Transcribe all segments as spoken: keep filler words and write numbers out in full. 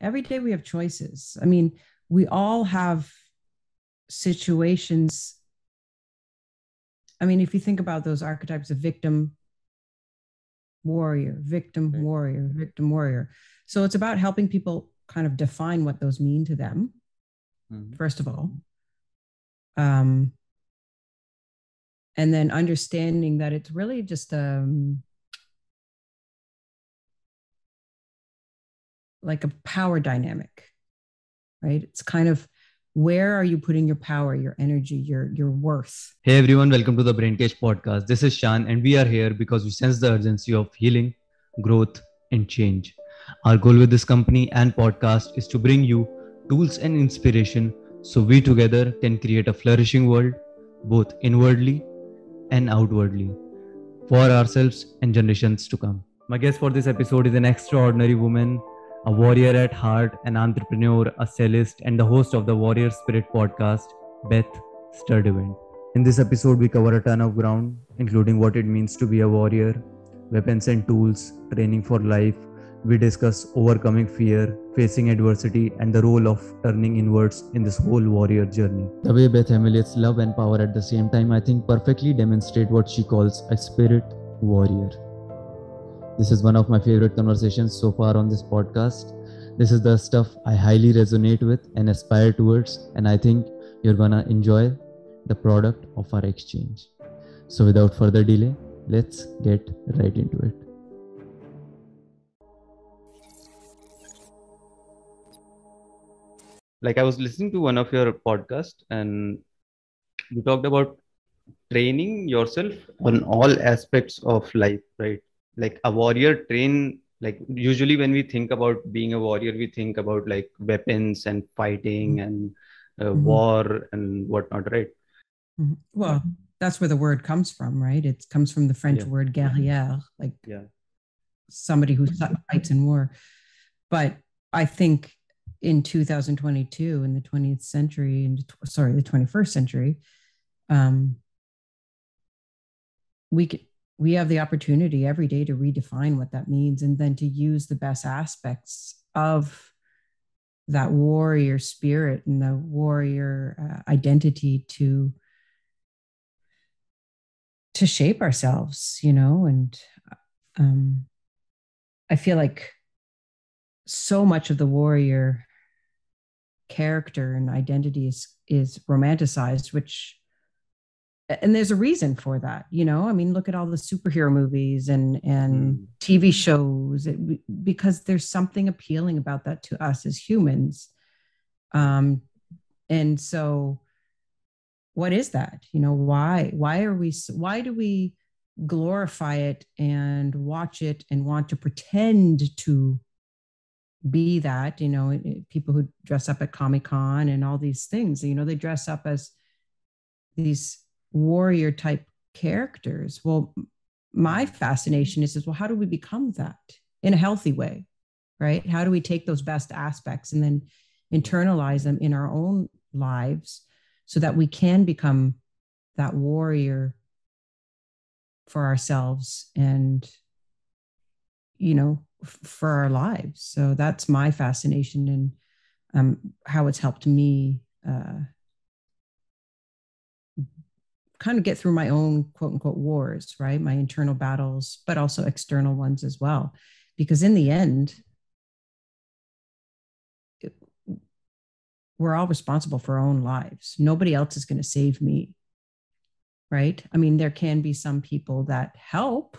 Every day we have choices. I mean, we all have situations. I mean, if you think about those archetypes of victim, warrior, victim, warrior, victim, warrior. So it's about helping people kind of define what those mean to them, mm-hmm. first of all. Um, and then understanding that it's really just um, like a power dynamic, right? It's kind of, where are you putting your power, your energy, your your worth? Hey everyone, welcome to the Brnkage podcast. This is Shaan and we are here because we sense the urgency of healing, growth and change. Our goal with this company and podcast is to bring you tools and inspiration so we together can create a flourishing world, both inwardly and outwardly, for ourselves and generations to come. My guest for this episode is an extraordinary woman, a warrior at heart, an entrepreneur, a cellist, and the host of the Warrior Spirit podcast, Beth Sturdevant. In this episode, we cover a ton of ground, including what it means to be a warrior, weapons and tools, training for life. We discuss overcoming fear, facing adversity, and the role of turning inwards in this whole warrior journey. The way Beth emulates love and power at the same time, I think, perfectly demonstrates what she calls a spirit warrior. This is one of my favorite conversations so far on this podcast. This is the stuff I highly resonate with and aspire towards, and I think you're gonna enjoy the product of our exchange. So without further delay, let's get right into it. Like, I was listening to one of your podcasts and you talked about training yourself on all aspects of life, right? Like a warrior train, like usually when we think about being a warrior, we think about like weapons and fighting and uh, mm-hmm. war and whatnot, right? Mm-hmm. Well, that's where the word comes from, right? It comes from the French yeah. word guerrière, like yeah. somebody who fights in war. But I think in two thousand twenty-two, in the twentieth century, and sorry, the twenty-first century, um, we could, we have the opportunity every day to redefine what that means and then to use the best aspects of that warrior spirit and the warrior uh, identity to, to shape ourselves, you know? And um, I feel like so much of the warrior character and identity is, is romanticized, which and there's a reason for that, you know. I mean, look at all the superhero movies and and mm. T V shows, it, because there's something appealing about that to us as humans. Um, and so, what is that? You know, why why are we why do we glorify it and watch it and want to pretend to be that? You know, people who dress up at Comic-Con and all these things, you know, they dress up as these warrior type characters. Well, my fascination is, is, well, how do we become that in a healthy way, right? How do we take those best aspects and then internalize them in our own lives so that we can become that warrior for ourselves and, you know, f- for our lives. So that's my fascination and um, how it's helped me uh, kind of get through my own quote unquote wars, right? My internal battles, but also external ones as well. Because in the end, it, we're all responsible for our own lives. Nobody else is going to save me, right? I mean, there can be some people that help,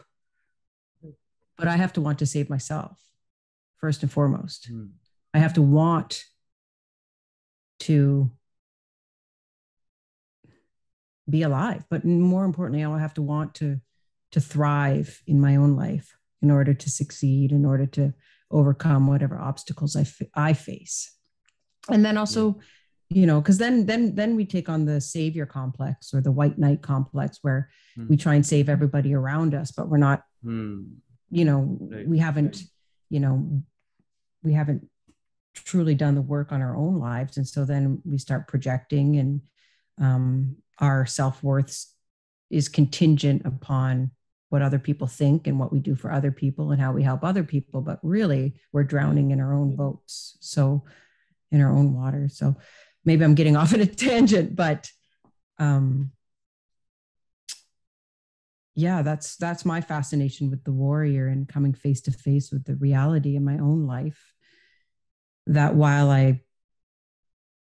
but I have to want to save myself first and foremost. Mm. I have to want to be alive, but more importantly, I have to want to to thrive in my own life in order to succeed, in order to overcome whatever obstacles I f- I face. And then also, you know, because then then then we take on the savior complex or the white knight complex, where mm. we try and save everybody around us, but we're not, mm. you know, right. we haven't, right. you know, we haven't truly done the work on our own lives, and so then we start projecting and. Um, our self-worth is contingent upon what other people think and what we do for other people and how we help other people, but really we're drowning in our own boats. So in our own water. So maybe I'm getting off on a tangent, but um, yeah, that's, that's my fascination with the warrior and coming face to face with the reality in my own life, that while I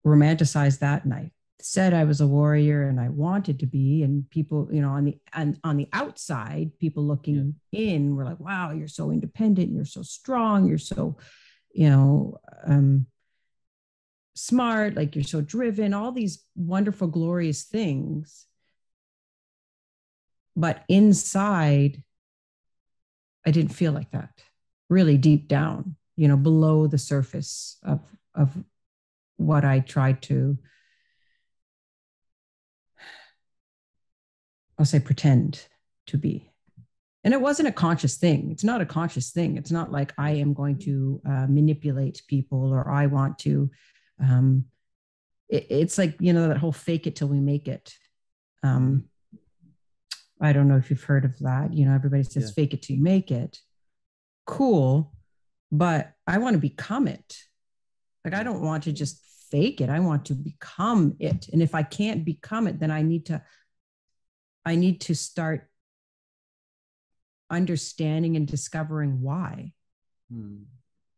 romanticized that and I said I was a warrior and I wanted to be, and people, you know, on the, on, on the outside, people looking yeah. in were like, wow, you're so independent, you're so strong, you're so, you know, um, smart, like you're so driven, all these wonderful, glorious things. But inside, I didn't feel like that, really deep down, you know, below the surface of, of what I tried to, I'll say, pretend to be. And it wasn't a conscious thing. It's not a conscious thing. It's not like I am going to uh, manipulate people, or I want to, um, it, it's like, you know, that whole fake it till we make it. Um, I don't know if you've heard of that. You know, everybody says, yeah. fake it till you make it. Cool. But I want to become it. Like, I don't want to just fake it. I want to become it. And if I can't become it, then I need to, I need to start understanding and discovering why, hmm.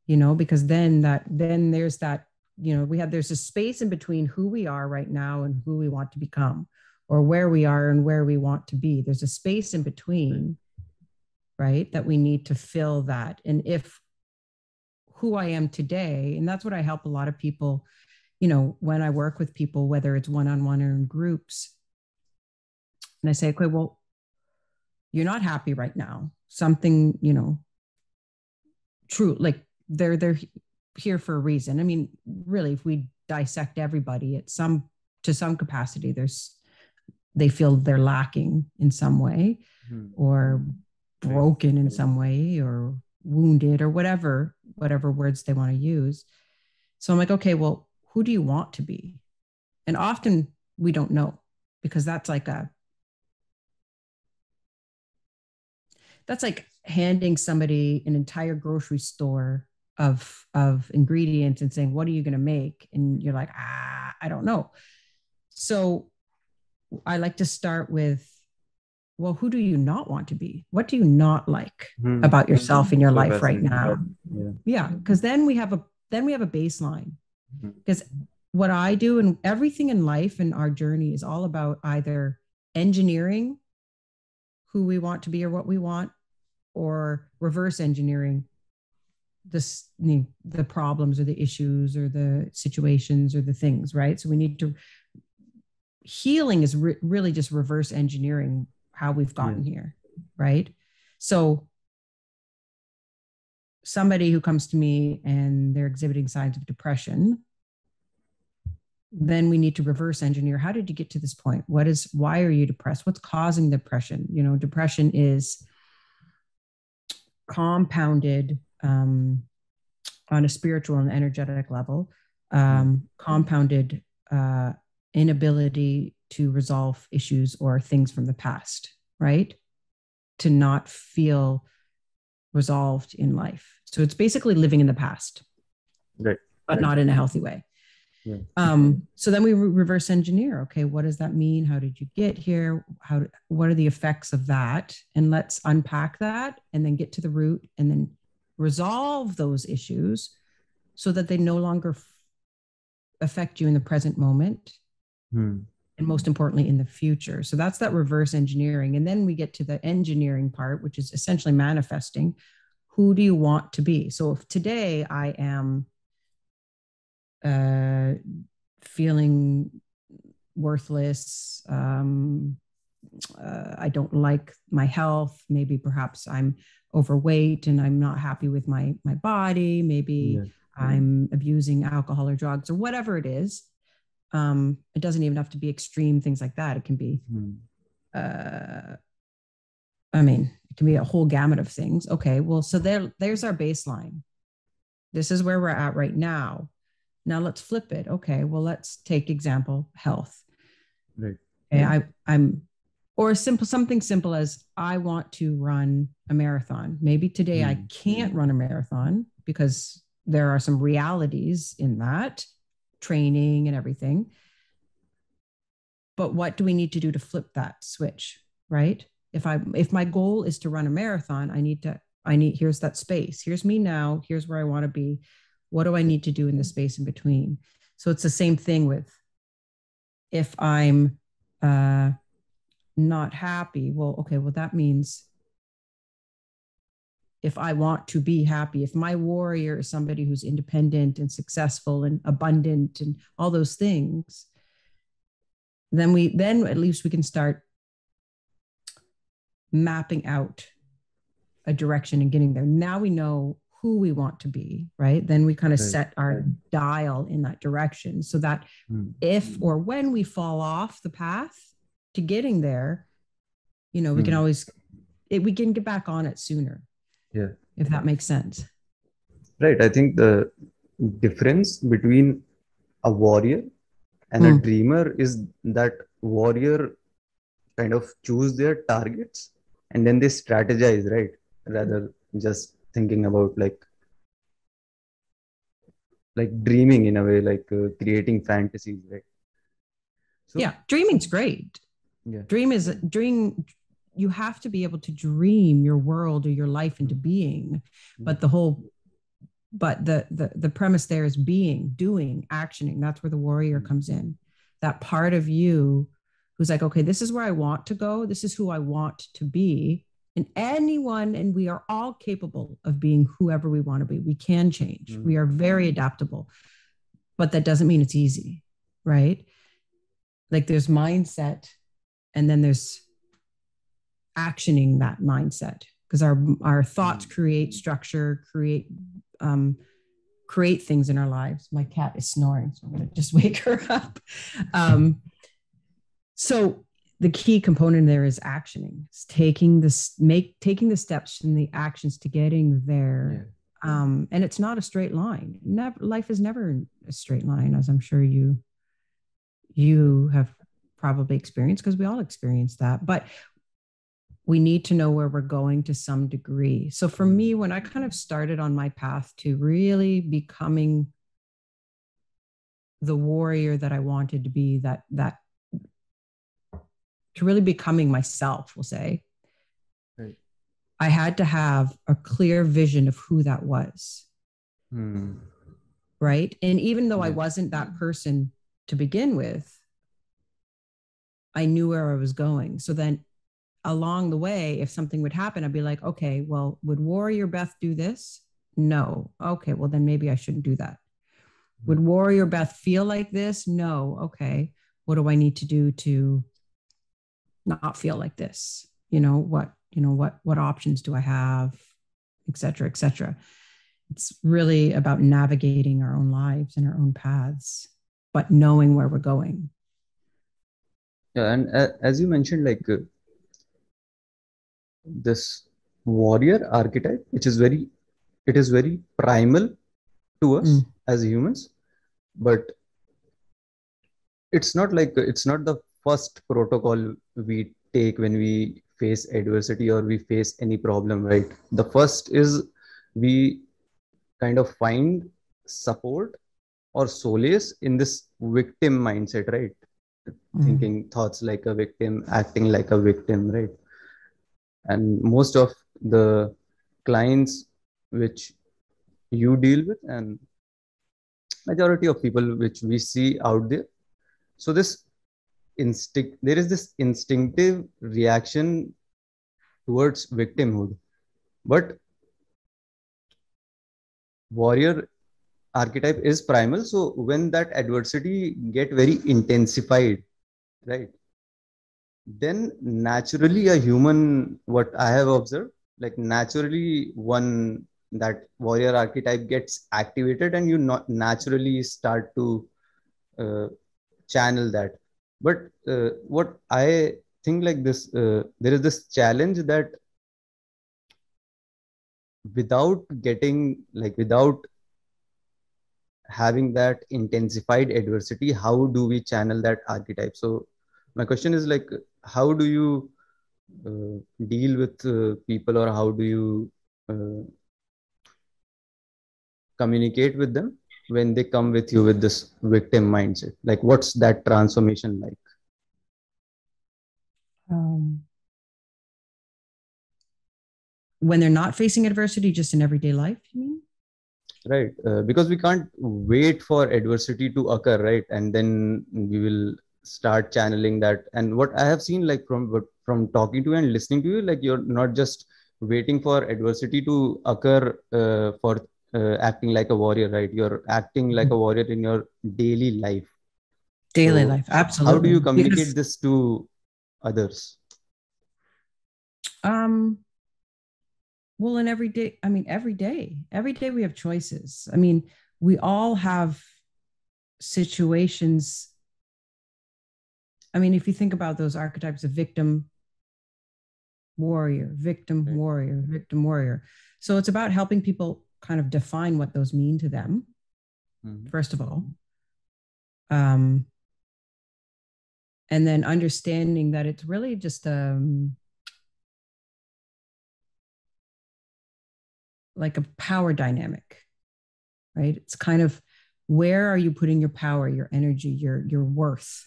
you know, because then that, then there's that, you know, we have, there's a space in between who we are right now and who we want to become, or where we are and where we want to be. There's a space in between, right? right that we need to fill that. And if who I am today, and that's what I help a lot of people, you know, when I work with people, whether it's one-on-one or in groups, and I say, okay, well, you're not happy right now. Something, you know, true, like they're, they're here for a reason. I mean, really, if we dissect everybody at some, to some capacity, there's, they feel they're lacking in some way, mm-hmm. or broken in some way, or wounded, or whatever, whatever words they want to use. So I'm like, okay, well, who do you want to be? And often we don't know, because that's like a, that's like handing somebody an entire grocery store of, of ingredients and saying, what are you going to make? And you're like, ah, I don't know. So I like to start with, well, who do you not want to be? What do you not like mm-hmm. about yourself in your so life right now? Good. Yeah. Because yeah, then we have a, then we have a baseline, because mm-hmm. what I do and everything in life and our journey is all about either engineering who we want to be or what we want, or reverse engineering this, the problems or the issues or the situations or the things, right? So we need to, healing is re- really just reverse engineering how we've gotten yeah. here, right? So somebody who comes to me and they're exhibiting signs of depression, then we need to reverse engineer. How did you get to this point? What is, why are you depressed? What's causing depression? You know, depression is compounded um, on a spiritual and energetic level, um, compounded uh, inability to resolve issues or things from the past, right? To not feel resolved in life. So it's basically living in the past, right. but right. not in a healthy way. Yeah. Um, so then we re- reverse engineer. Okay, what does that mean? How did you get here? How? What are the effects of that? And let's unpack that and then get to the root and then resolve those issues so that they no longer f- affect you in the present moment. Hmm. And most importantly, in the future. So that's that reverse engineering. And then we get to the engineering part, which is essentially manifesting. Who do you want to be? So if today I am Uh, feeling worthless. Um, uh, I don't like my health. Maybe perhaps I'm overweight and I'm not happy with my, my body. Maybe yeah. I'm abusing alcohol or drugs or whatever it is. Um, it doesn't even have to be extreme things like that. It can be, mm. uh, I mean, it can be a whole gamut of things. Okay, well, so there, there's our baseline. This is where we're at right now. Now let's flip it. Okay, well, let's take example health. Right. Okay, I, I'm or simple, something simple as I want to run a marathon. Maybe today mm. I can't run a marathon because there are some realities in that, training and everything. But what do we need to do to flip that switch, right? If I, if my goal is to run a marathon, I need to, I need, here's that space. Here's me now. Here's where I want to be. What do I need to do in the space in between? So it's the same thing with if I'm uh, not happy, well, okay, well, that means if I want to be happy, if my warrior is somebody who's independent and successful and abundant and all those things, then we, then at least we can start mapping out a direction and getting there. Now we know who we want to be, right? Then we kind of right. set our right. dial in that direction so that mm. if or when we fall off the path to getting there, you know, we mm. can always, it, we can get back on it sooner. Yeah. If that makes sense. Right. I think the difference between a warrior and mm. a dreamer is that warrior kind of choose their targets and then they strategize, right? Rather just thinking about like, like dreaming in a way, like uh, creating fantasies, right? So, yeah, dreaming's great. Yeah. Dream is dream. You have to be able to dream your world or your life into being, but the whole, but the the the premise there is being, doing, actioning. That's where the warrior comes in. That part of you who's like, okay, this is where I want to go. This is who I want to be. And anyone, and we are all capable of being whoever we want to be. We can change. Mm-hmm. We are very adaptable, but that doesn't mean it's easy, right? Like there's mindset and then there's actioning that mindset, because our, our thoughts create structure, create, um, create things in our lives. My cat is snoring, so I'm going to just wake her up. Um, so the key component there is actioning. It's taking this, make taking the steps and the actions to getting there. Yeah. Um, and it's not a straight line. Never, life is never a straight line, as I'm sure you, you have probably experienced, because we all experience that, but we need to know where we're going to some degree. So for me, when I kind of started on my path to really becoming the warrior that I wanted to be, that, that, to really becoming myself, we'll say, right. I had to have a clear vision of who that was, mm. right? And even though yeah. I wasn't that person to begin with, I knew where I was going. So then along the way, if something would happen, I'd be like, okay, well, would Warrior Beth do this? No. Okay, well, then maybe I shouldn't do that. Mm. Would Warrior Beth feel like this? No. Okay, what do I need to do to not feel like this? You know, what, you know, what, what options do I have, et cetera, et cetera. It's really about navigating our own lives and our own paths, but knowing where we're going. Yeah. And uh, as you mentioned, like uh, this warrior archetype, which is very, it is very primal to us mm. as humans, but it's not like, it's not the first protocol we take when we face adversity or we face any problem, right? The first is we kind of find support or solace in this victim mindset, right? Mm. Thinking thoughts like a victim, acting like a victim, right? And most of the clients which you deal with and majority of people which we see out there. So this instinct, there is this instinctive reaction towards victimhood, but warrior archetype is primal. So when that adversity get very intensified, right, then naturally a human, what I have observed, like naturally one, that warrior archetype gets activated and you not naturally start to uh, channel that. But uh, what I think like this, uh, there is this challenge that without getting, like without having that intensified adversity, how do we channel that archetype? So my question is like, how do you uh, deal with uh, people, or how do you uh, communicate with them when they come with you with this victim mindset? Like, what's that transformation like? Um, when they're not facing adversity, just in everyday life, you mean? Right. Uh, because we can't wait for adversity to occur, right? And then we will start channeling that. And what I have seen, like from, from talking to you and listening to you, like you're not just waiting for adversity to occur uh, for uh, acting like a warrior, right? You're acting like a warrior in your daily life. Daily so life. Absolutely. How do you communicate yes. this to others? Um, well, in every day, I mean, every day, every day we have choices. I mean, we all have situations. I mean, if you think about those archetypes of victim, warrior, victim, right. warrior, victim, warrior. So it's about helping people kind of define what those mean to them. Mm-hmm. First of all, um, and then understanding that it's really just um, like a power dynamic, right? It's kind of, where are you putting your power, your energy, your, your worth,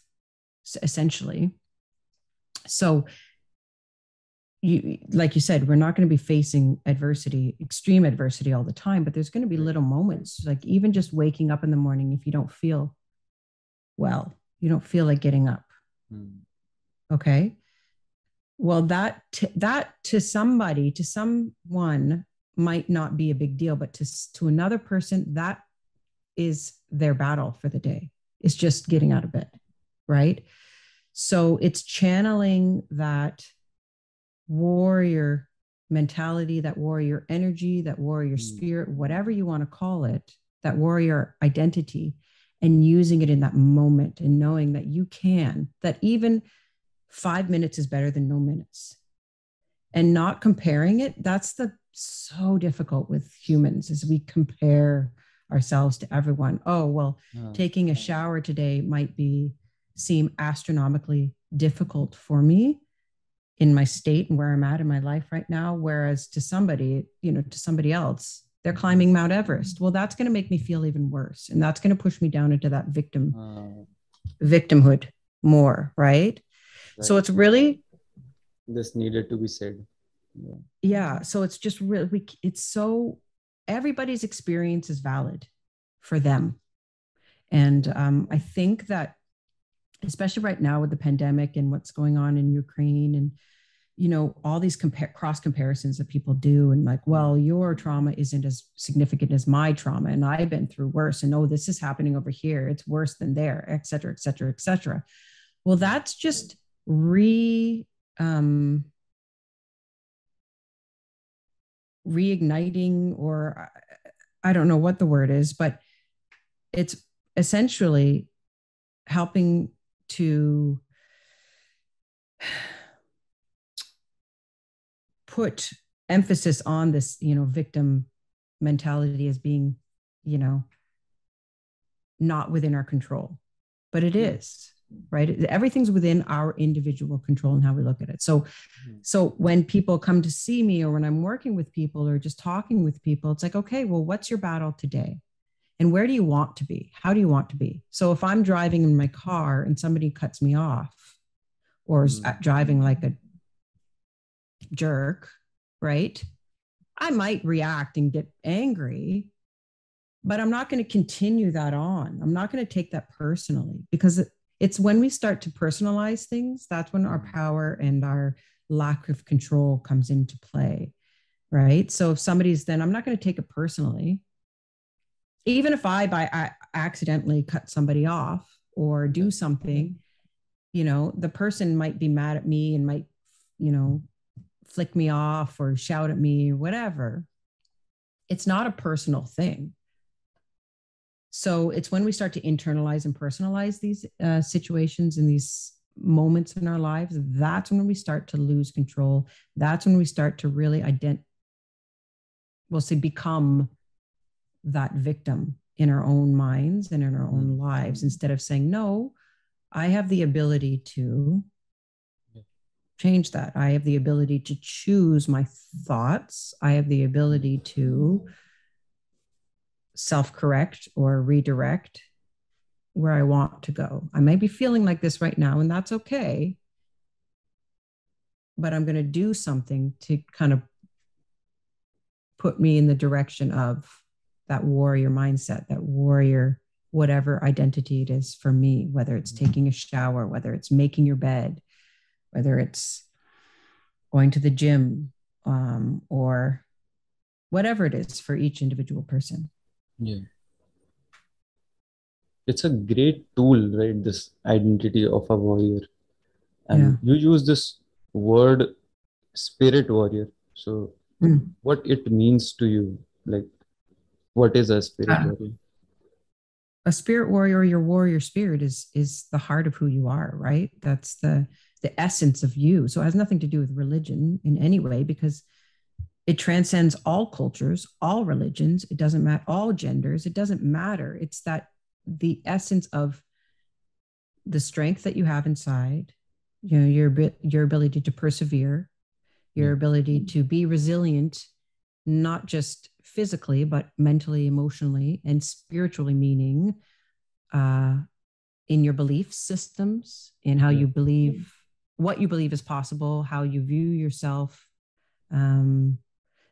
essentially? So you, like you said, we're not going to be facing adversity, extreme adversity all the time, but there's going to be little moments, like even just waking up in the morning, if you don't feel well, you don't feel like getting up. Okay. Well, that, t- that to somebody, to someone might not be a big deal, but to, to another person, that is their battle for the day. It's just getting out of bed. Right. So it's channeling that warrior mentality, that warrior energy, that warrior spirit, whatever you want to call it, that warrior identity, and using it in that moment and knowing that you can, that even five minutes is better than no minutes, and not comparing it. That's the so difficult with humans, is we compare ourselves to everyone. Oh, well, oh. taking a shower today might be seem astronomically difficult for me in my state and where I'm at in my life right now. Whereas to somebody, you know, to somebody else, they're climbing Mount Everest. Well, that's going to make me feel even worse. And that's going to push me down into that victim, oh. victimhood more, right? right? So it's really... This needed to be said. Yeah. yeah so it's just really, we, it's so, everybody's experience is valid for them. And um, I think that, especially right now with the pandemic and what's going on in Ukraine and, you know, all these compare cross comparisons that people do, and like, well, your trauma isn't as significant as my trauma, and I've been through worse, and oh, this is happening over here, it's worse than there, et cetera, et cetera, et cetera. Well, that's just re um, reigniting, or I don't know what the word is, but it's essentially helping to put emphasis on this, you know, victim mentality as being, you know, not within our control, but it is, right? Everything's within our individual control and how we look at it. So, mm-hmm. so when people come to see me, or when I'm working with people, or just talking with people, it's like, okay, well, what's your battle today? And where do you want to be? How do you want to be? So if I'm driving in my car and somebody cuts me off, or is mm. driving like a jerk, right? I might react and get angry, but I'm not going to continue that on. I'm not going to take that personally, because it's when we start to personalize things, that's when our power and our lack of control comes into play, right? So if somebody's then, I'm not going to take it personally. Even if I by I accidentally cut somebody off or do something, you know, the person might be mad at me and might, you know, flick me off or shout at me or whatever. It's not a personal thing. So it's when we start to internalize and personalize these uh, situations and these moments in our lives, that's when we start to lose control. That's when we start to really ident- we'll say become that victim in our own minds and in our own lives, instead of saying, no, I have the ability to, change that. I have the ability to choose my thoughts. I have the ability to self-correct or redirect where I want to go. I may be feeling like this right now, and that's okay. But I'm going to do something to kind of put me in the direction of that warrior mindset, that warrior, whatever identity it is for me, whether it's taking a shower, whether it's making your bed, whether it's going to the gym, um, or whatever it is for each individual person. Yeah. It's a great tool, right? This identity of a warrior. And yeah. you use this word spirit warrior. So mm. what it means to you, like what is a spirit uh, warrior? A spirit warrior, your warrior spirit is, is the heart of who you are, right? That's the, the essence of you. So it has nothing to do with religion in any way, because it transcends all cultures, all religions. It doesn't matter, all genders. It doesn't matter. It's that the essence of the strength that you have inside, you know, your, your ability to persevere, your ability to be resilient, not just physically, but mentally, emotionally, and spiritually, meaning uh, in your belief systems, in how you believe, what you believe is possible, how you view yourself. Um,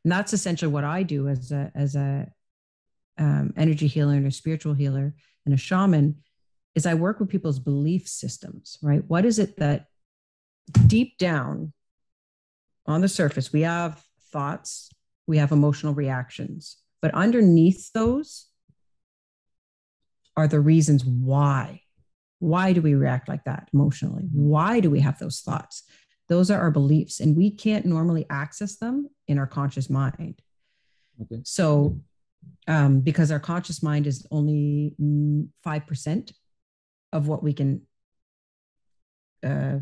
and that's essentially what I do as a, as a um, energy healer and a spiritual healer and a shaman, is I work with people's belief systems, right? What is it that deep down on the surface, we have thoughts, we have emotional reactions, but underneath those are the reasons why. Why do we react like that emotionally? Why do we have those thoughts? Those are our beliefs, and we can't normally access them in our conscious mind. Okay. So, um, because our conscious mind is only five percent of what we can uh,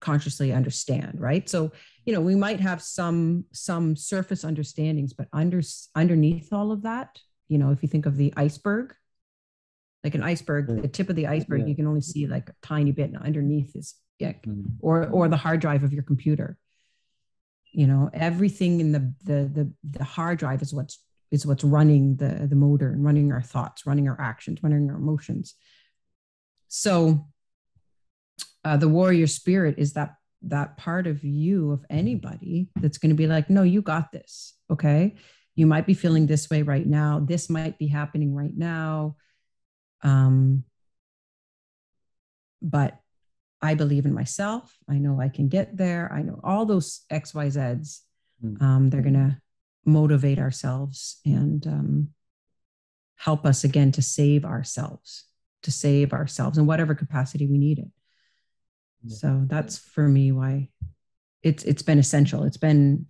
consciously understand, right? So, you know, we might have some, some surface understandings, but under, underneath all of that, you know, if you think of the iceberg, like an iceberg, the tip of the iceberg, yeah. you can only see like a tiny bit, and underneath is yeah, or or the hard drive of your computer. You know, everything in the the the, the hard drive is what's is what's running the, the motor and running our thoughts, running our actions, running our emotions. So uh, the warrior spirit is that that part of you, of anybody, that's going to be like, no, you got this. Okay, you might be feeling this way right now. This might be happening right now. Um, but I believe in myself. I know I can get there. I know all those X, Y, Zs. Um, they're going to motivate ourselves and um, help us again to save ourselves, to save ourselves in whatever capacity we need it. Yeah. So that's for me why it's it's been essential. It's been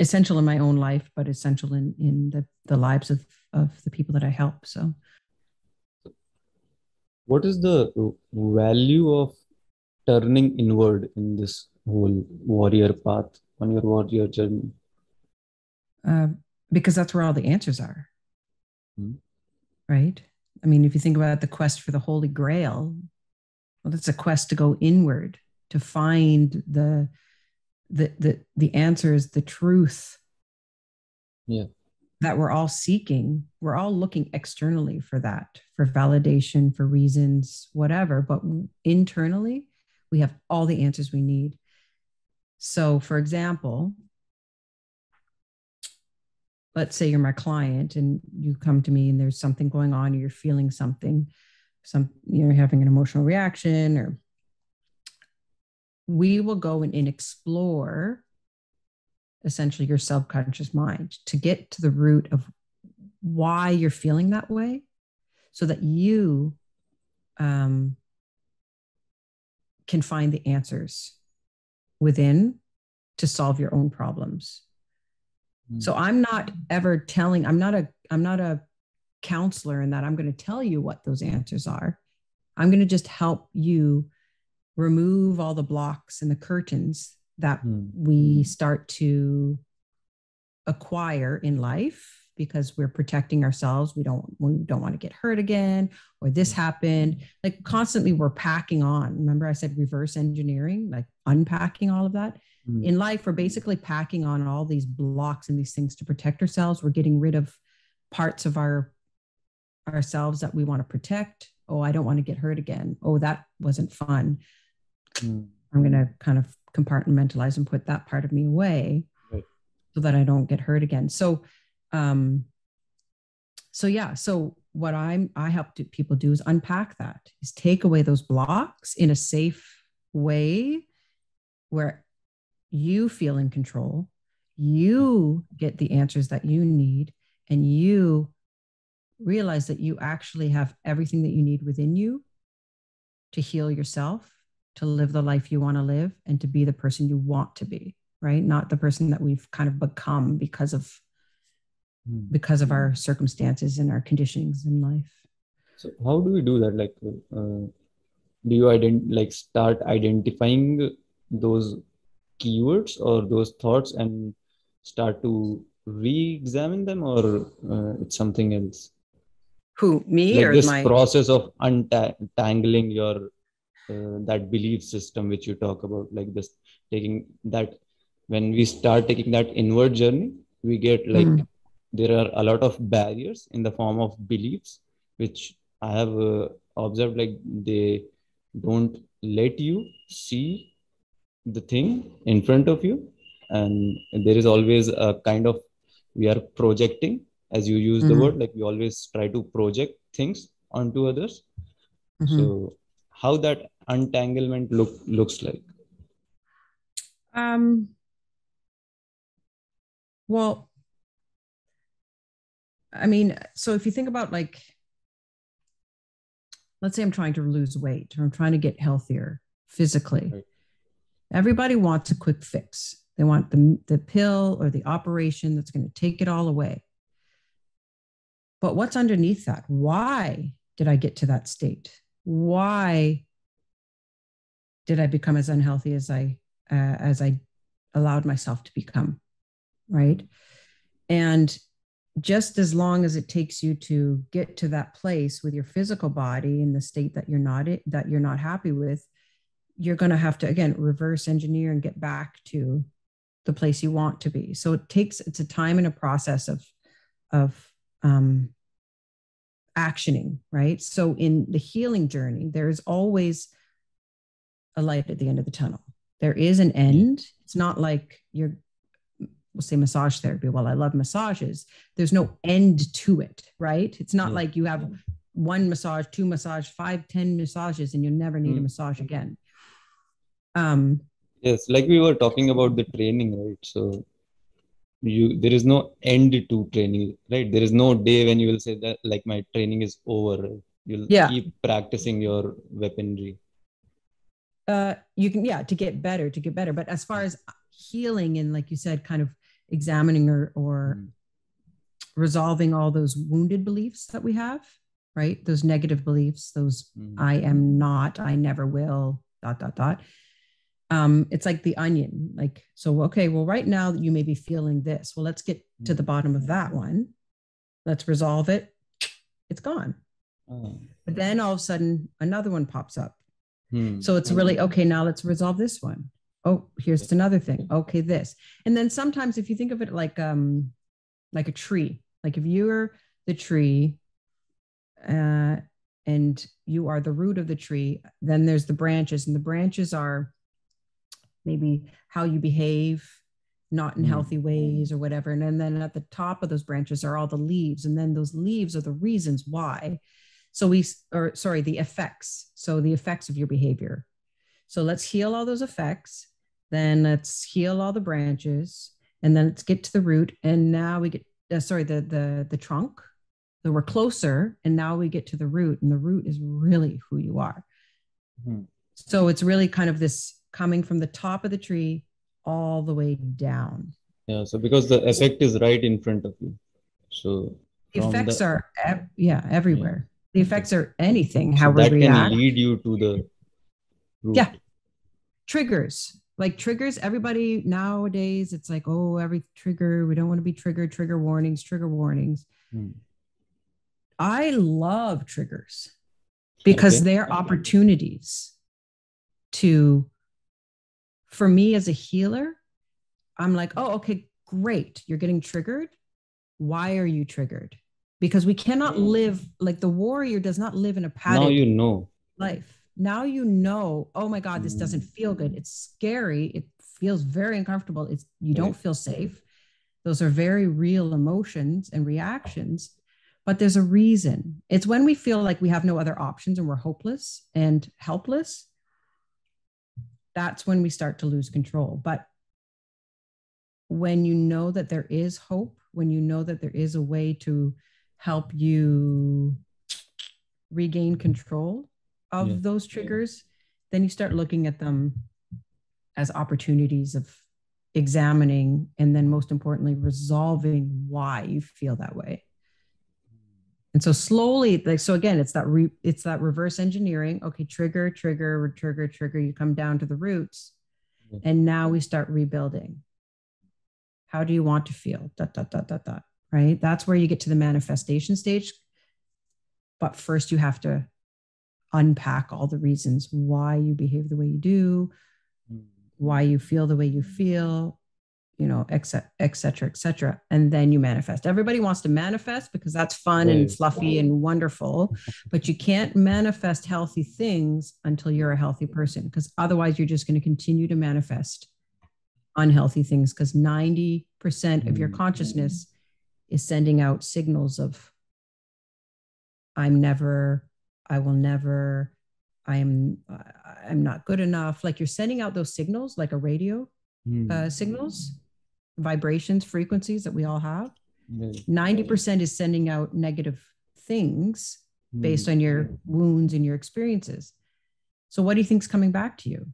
essential in my own life, but essential in in the the lives of of the people that I help. So. What is the value of turning inward in this whole warrior path, on your warrior journey? Uh, because that's where all the answers are, hmm. right? I mean, if you think about the quest for the Holy Grail, well, that's a quest to go inward, to find the the the, the answers, the truth yeah. that we're all seeking. We're all looking externally for that, for validation, for reasons, whatever. But internally, we have all the answers we need. So for example, let's say you're my client and you come to me and there's something going on, or you're feeling something, some, you're having an emotional reaction, or we will go and, and explore essentially your subconscious mind to get to the root of why you're feeling that way, so that you um, can find the answers within to solve your own problems. Mm. So I'm not ever telling, I'm not a, I'm not a counselor in that I'm going to tell you what those answers are. I'm going to just help you remove all the blocks and the curtains that mm. we start to acquire in life because we're protecting ourselves. We don't, we don't want to get hurt again, or this happened. Like constantly we're packing on. Remember I said reverse engineering, like unpacking all of that. Mm-hmm. In life, we're basically packing on all these blocks and these things to protect ourselves. We're getting rid of parts of our ourselves that we want to protect. Oh, I don't want to get hurt again. Oh, that wasn't fun. Mm. I'm going to kind of compartmentalize and put that part of me away, right, so that I don't get hurt again. So, um, so yeah. So what I'm, I help do, people do is unpack that, is take away those blocks in a safe way where you feel in control, you get the answers that you need, and you realize that you actually have everything that you need within you to heal yourself, to live the life you want to live, and to be the person you want to be, right? Not the person that we've kind of become because of, mm. because of our circumstances and our conditionings in life. So how do we do that? Like, uh, do you ident- like start identifying those keywords or those thoughts and start to re-examine them, or uh, it's something else? Who, me, like, or this my... process of untangling your uh, that belief system which you talk about, like this taking that, when we start taking that inward journey, we get like mm. there are a lot of barriers in the form of beliefs, which I have uh, observed, like they don't let you see the thing in front of you, and there is always a kind of, we are projecting, as you use mm-hmm. the word, like we always try to project things onto others. Mm-hmm. So how that untanglement look looks like? Um, well, I mean, so if you think about, like, let's say I'm trying to lose weight, or I'm trying to get healthier physically. Right. Everybody wants a quick fix. They want the, the pill or the operation that's going to take it all away. But what's underneath that? Why did I get to that state? Why did I become as unhealthy as I uh, as I allowed myself to become, right? And just as long as it takes you to get to that place with your physical body in the state that you're not that you're not happy with, you're going to have to, again, reverse engineer and get back to the place you want to be. So it takes it's a time and a process of of Um, actioning, right? So in the healing journey, there is always a light at the end of the tunnel. There is an end. It's not like you're, we'll say massage therapy. Well, I love massages. There's no end to it, right? It's not yeah. like you have one massage, two massage, five, ten massages, and you'll never need mm. a massage again. Um, yes, like we were talking about the training, right? So You, there is no end to training, right? There is no day when you will say that, like, my training is over. You'll yeah. keep practicing your weaponry. Uh, you can, yeah, to get better, to get better. But as far as healing and, like you said, kind of examining or, or mm. resolving all those wounded beliefs that we have, right? Those negative beliefs, those mm. I am not, I never will, dot, dot, dot. Um, it's like the onion, like, so, okay, well, right now you may be feeling this. Well, let's get to the bottom of that one. Let's resolve it. It's gone. Oh. But then all of a sudden another one pops up. Hmm. So it's really, okay, now let's resolve this one. Oh, here's another thing. Okay, this. And then sometimes if you think of it like, um, like a tree, like if you're the tree, uh, and you are the root of the tree, then there's the branches, and the branches are maybe how you behave, not in healthy ways or whatever. And, and then at the top of those branches are all the leaves. And then those leaves are the reasons why. So we, or sorry, the effects. So the effects of your behavior. So let's heal all those effects. Then let's heal all the branches, and then let's get to the root. And now we get, uh, sorry, the, the, the trunk. So we're closer, and now we get to the root, and the root is really who you are. Mm-hmm. So it's really kind of this, coming from the top of the tree all the way down. Yeah, so because the effect is right in front of you. So the effects the, are, ev- yeah, everywhere. Yeah. The effects are anything, so how we react. That can lead you to the root. Yeah, triggers. like triggers, everybody nowadays, it's like, oh, every trigger, we don't want to be triggered, trigger warnings, trigger warnings. Mm. I love triggers because okay. they're opportunities to, for me as a healer, I'm like, oh, okay, great. You're getting triggered. Why are you triggered? Because we cannot live, like the warrior does not live in a padded now you know. life. Now you know, oh my God, this doesn't feel good. It's scary. It feels very uncomfortable. It's you don't feel safe. Those are very real emotions and reactions, but there's a reason. It's when we feel like we have no other options and we're hopeless and helpless. That's when we start to lose control. But when you know that there is hope, when you know that there is a way to help you regain control of yeah. those triggers, then you start looking at them as opportunities of examining and then most importantly, resolving why you feel that way. And so slowly, like, so again, it's that re, it's that reverse engineering. Okay, trigger, trigger, trigger, trigger. You come down to the roots and now we start rebuilding. How do you want to feel? Dot, dot, dot, dot, dot, right? That's where you get to the manifestation stage. But first you have to unpack all the reasons why you behave the way you do, why you feel the way you feel, you know, et cetera, et cetera, et cetera. And then you manifest. Everybody wants to manifest because that's fun right. and fluffy and wonderful, but you can't manifest healthy things until you're a healthy person, because otherwise you're just going to continue to manifest unhealthy things, because ninety percent of your consciousness is sending out signals of I'm never, I will never, I am, I'm not good enough. Like you're sending out those signals like a radio mm. uh, signals, vibrations, frequencies that we all have. ninety percent is sending out negative things mm. based on your wounds and your experiences. So what do you think's coming back to you?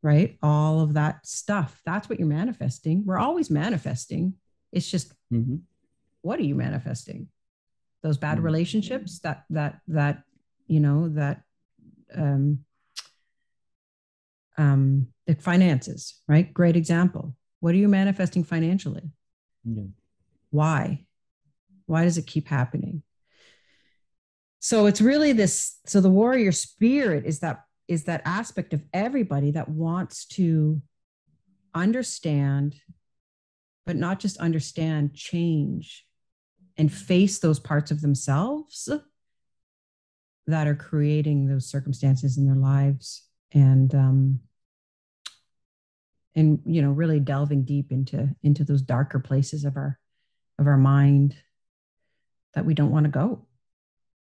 Right? All of that stuff. That's what you're manifesting. We're always manifesting. It's just, mm-hmm. what are you manifesting? Those bad mm-hmm. relationships, that, that, that, you know, that, um, um, the finances, right? Great example. What are you manifesting financially? Mm-hmm. Why? Why does it keep happening? So it's really this, so the warrior spirit is that is that aspect of everybody that wants to understand, but not just understand, change and face those parts of themselves that are creating those circumstances in their lives. And, um, and, you know, really delving deep into, into those darker places of our, of our mind that we don't want to go.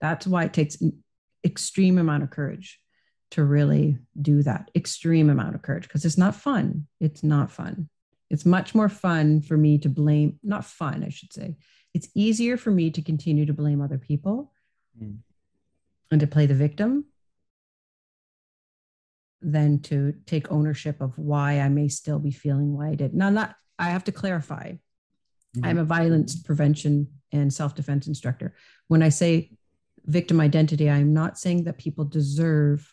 That's why it takes an extreme amount of courage to really do that, extreme amount of courage, because it's not fun. It's not fun. It's much more fun for me to blame, not fun, I should say. It's easier for me to continue to blame other people mm. and to play the victim than to take ownership of why I may still be feeling why I did. Now, not, I have to clarify. Mm. I'm a violence prevention and self-defense instructor. When I say victim identity, I'm not saying that people deserve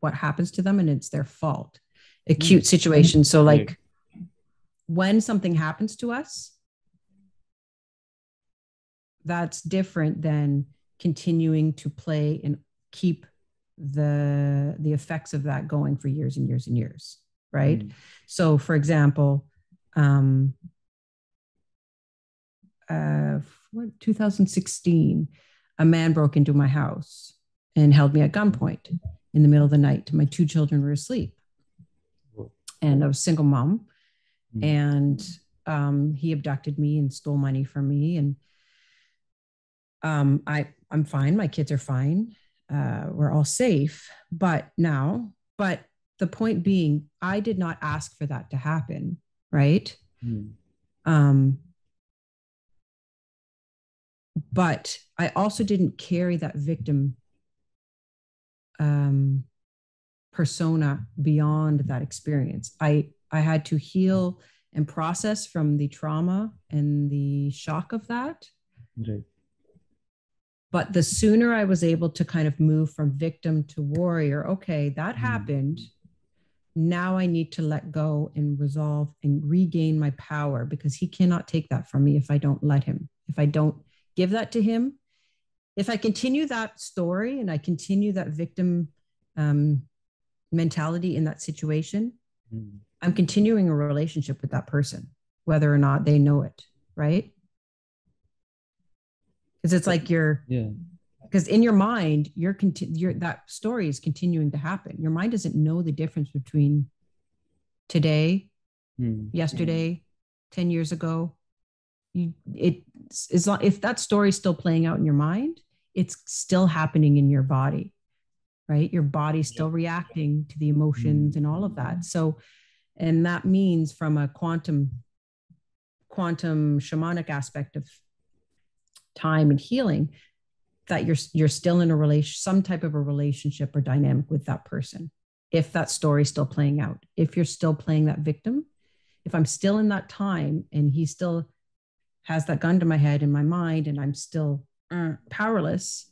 what happens to them and it's their fault. Acute situation. So like when something happens to us, that's different than continuing to play and keep the, the effects of that going for years and years and years. Right. Mm. So for example, um, uh, what, two thousand sixteen, a man broke into my house and held me at gunpoint in the middle of the night. My two children were asleep and I was a single mom, mm-hmm. and um, he abducted me and stole money from me. And um, I, I'm fine. My kids are fine. Uh, we're all safe, but now, but the point being, I did not ask for that to happen. Right. Mm-hmm. Um, but I also didn't carry that victim Um, persona beyond that experience. I, I had to heal and process from the trauma and the shock of that. Right. But the sooner I was able to kind of move from victim to warrior, okay, that mm-hmm. happened. Now I need to let go and resolve and regain my power, because he cannot take that from me if I don't let him, if I don't give that to him. If I continue that story and I continue that victim um, mentality in that situation, mm-hmm. I'm continuing a relationship with that person, whether or not they know it, right? Because it's like you're, yeah. Because in your mind, you're, conti- you're that story is continuing to happen. Your mind doesn't know the difference between today, mm. yesterday, mm. ten years ago. You, it is not, if that story is still playing out in your mind, it's still happening in your body, right? Your body's still yeah. reacting to the emotions mm. and all of that. So, and that means from a quantum, quantum shamanic aspect of time and healing, that you're you're still in a relation, some type of a relationship or dynamic with that person. If that story's still playing out, if you're still playing that victim, if I'm still in that time and he still has that gun to my head in my mind and I'm still uh, powerless,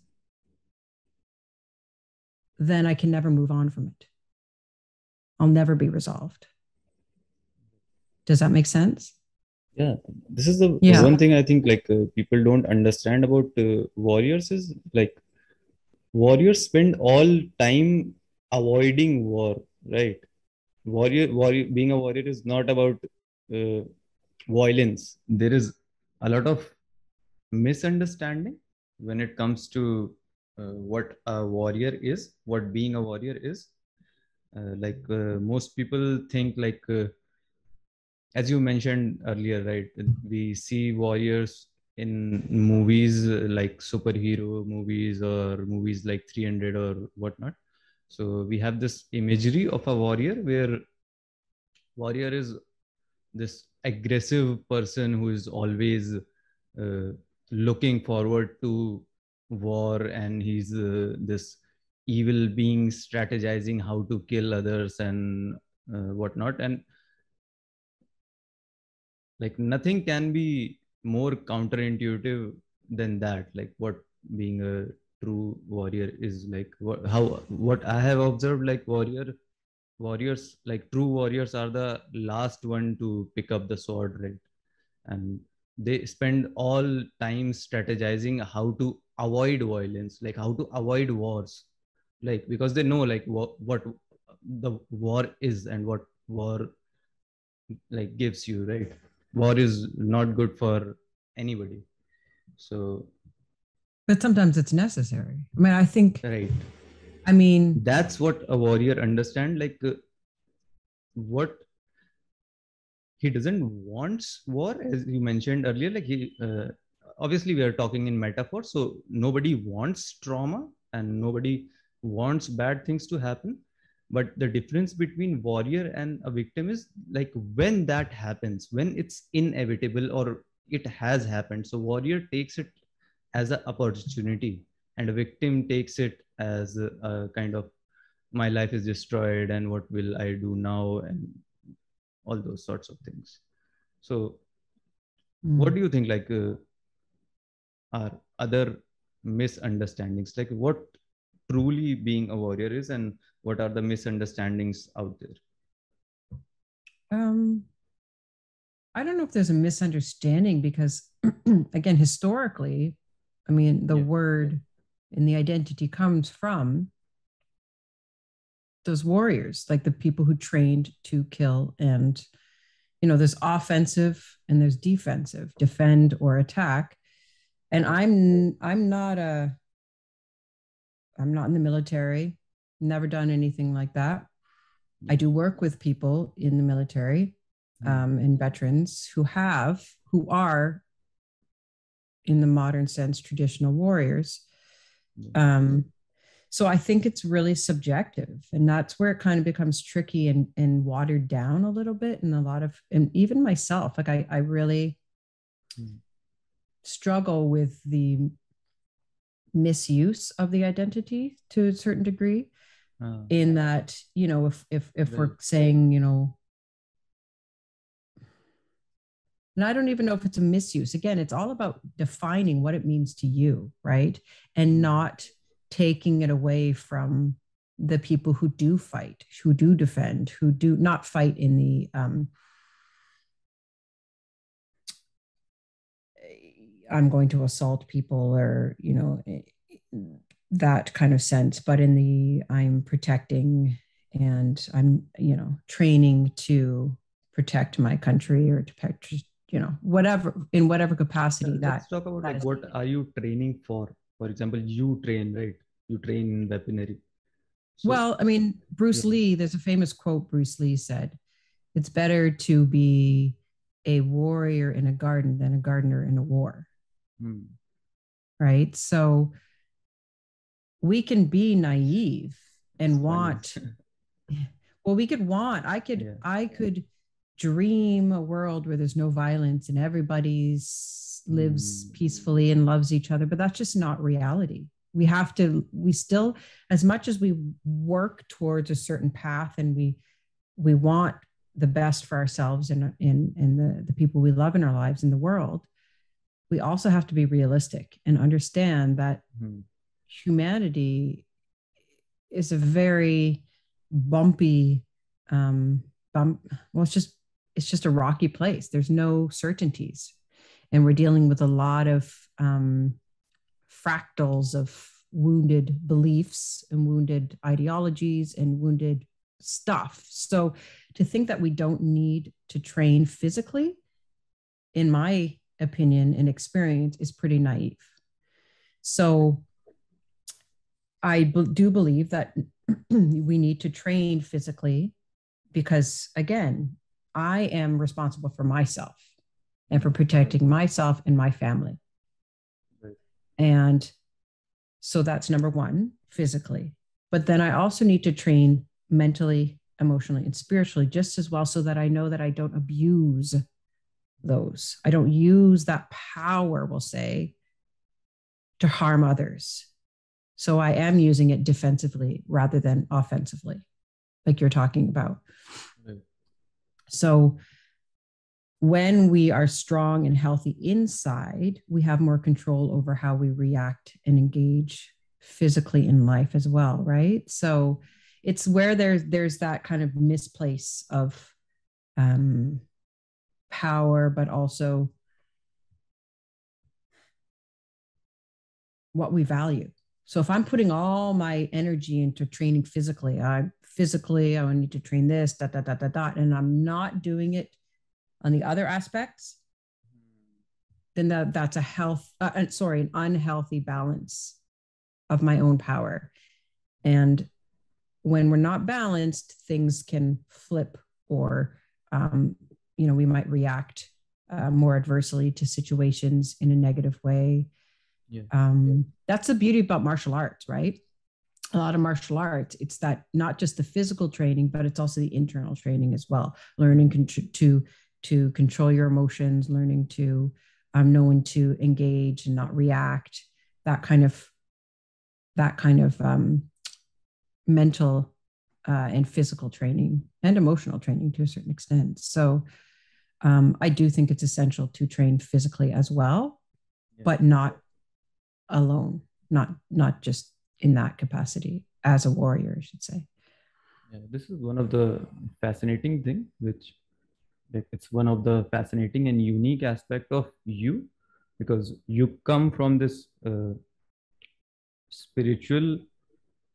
then I can never move on from it. I'll never be resolved. Does that make sense? Yeah, this is the yeah. one thing I think like uh, people don't understand about uh, warriors is like warriors spend all time avoiding war, right? Warrior, warrior being a warrior is not about uh, violence. There is a lot of misunderstanding when it comes to uh, what a warrior is, what being a warrior is. Uh, like uh, most people think like... Uh, As you mentioned earlier, right? We see warriors in movies like superhero movies or movies like three hundred or whatnot. So we have this imagery of a warrior where warrior is this aggressive person who is always uh, looking forward to war, and he's uh, this evil being strategizing how to kill others and uh, whatnot. And like nothing can be more counterintuitive than that. Like what being a true warrior is like, what, how, what I have observed, like warrior warriors, like true warriors are the last one to pick up the sword, right? And they spend all time strategizing how to avoid violence, like how to avoid wars, like, because they know like what, what the war is and what war like gives you, right? War is not good for anybody. So, but sometimes it's necessary. I mean, I think, right. I mean, that's what a warrior understands. Like, uh, what he doesn't wants war, as you mentioned earlier. Like, he uh, obviously we are talking in metaphor, so nobody wants trauma and nobody wants bad things to happen. But the difference between warrior and a victim is like when that happens, when it's inevitable or it has happened. So warrior takes it as an opportunity and a victim takes it as a, a kind of my life is destroyed and what will I do now and all those sorts of things. So mm. what do you think like uh, are other misunderstandings? Like what truly being a warrior is and what are the misunderstandings out there? Um, I don't know if there's a misunderstanding because again, historically, I mean, the yeah. word and the identity comes from those warriors, like the people who trained to kill and, you know, there's offensive and there's defensive, defend or attack. And I'm, I'm not a, I'm not in the military, never done anything like that. I do work with people in the military um, and veterans who have, who are in the modern sense, traditional warriors. Um, so I think it's really subjective and that's where it kind of becomes tricky and, and watered down a little bit. And a lot of, and even myself, like I, I really mm. struggle with the misuse of the identity to a certain degree oh. in that, you know, if if if right. we're saying, you know, And I don't even know if it's a misuse. Again, it's all about defining what it means to you, right? And not taking it away from the people who do fight, who do defend, who do not fight in the, um, I'm going to assault people, or, you know, that kind of sense, but in the, I'm protecting and I'm, you know, training to protect my country or to protect, you know, whatever, in whatever capacity. Let's that. Let's talk about like, what are you training for? For example, you train, right? You train in weaponry. So, well, I mean, Bruce yeah. Lee, there's a famous quote Bruce Lee said, it's better to be a warrior in a garden than a gardener in a war. Hmm. Right? So we can be naive and That's want, funny. well, we could want, I could, yeah. I could dream a world where there's no violence and everybody's lives mm. peacefully and loves each other, but that's just not reality. We have to, we still, as much as we work towards a certain path and we, we want the best for ourselves and, and, and the, the people we love in our lives in the world, we also have to be realistic and understand that mm-hmm. humanity is a very bumpy, um, bump. Well, it's just, it's just a rocky place. There's no certainties. And we're dealing with a lot of, um, fractals of wounded beliefs and wounded ideologies and wounded stuff. So to think that we don't need to train physically, in my opinion and experience, is pretty naive. So I b- do believe that we need to train physically because, again, I am responsible for myself and for protecting myself and my family. And so that's number one, physically. But then I also need to train mentally, emotionally, and spiritually just as well, so that I know that I don't abuse those. I don't use that power, we'll say, to harm others. So I am using it defensively rather than offensively, like you're talking about. Mm-hmm. So when we are strong and healthy inside, we have more control over how we react and engage physically in life as well, right? So it's where there's there's that kind of misplace of um, power, but also what we value. So if I'm putting all my energy into training physically, I physically, I need to train this, dot, dot, dot, dot, dot, and I'm not doing it on the other aspects, then that, that's a health, uh, sorry, an unhealthy balance of my own power. And when we're not balanced, things can flip or, um, you know, we might react uh, more adversely to situations in a negative way. Yeah. Um, yeah. That's the beauty about martial arts, right? A lot of martial arts, it's that not just the physical training, but it's also the internal training as well. Learning contr- to to control your emotions, learning to um, know when to engage and not react, that kind of, that kind of um, mental uh, and physical training and emotional training to a certain extent. So um, I do think it's essential to train physically as well, yeah. but not alone, not, not just in that capacity as a warrior, I should say. Yeah, this is one of the fascinating thing, which it's one of the fascinating and unique aspect of you, because you come from this uh, spiritual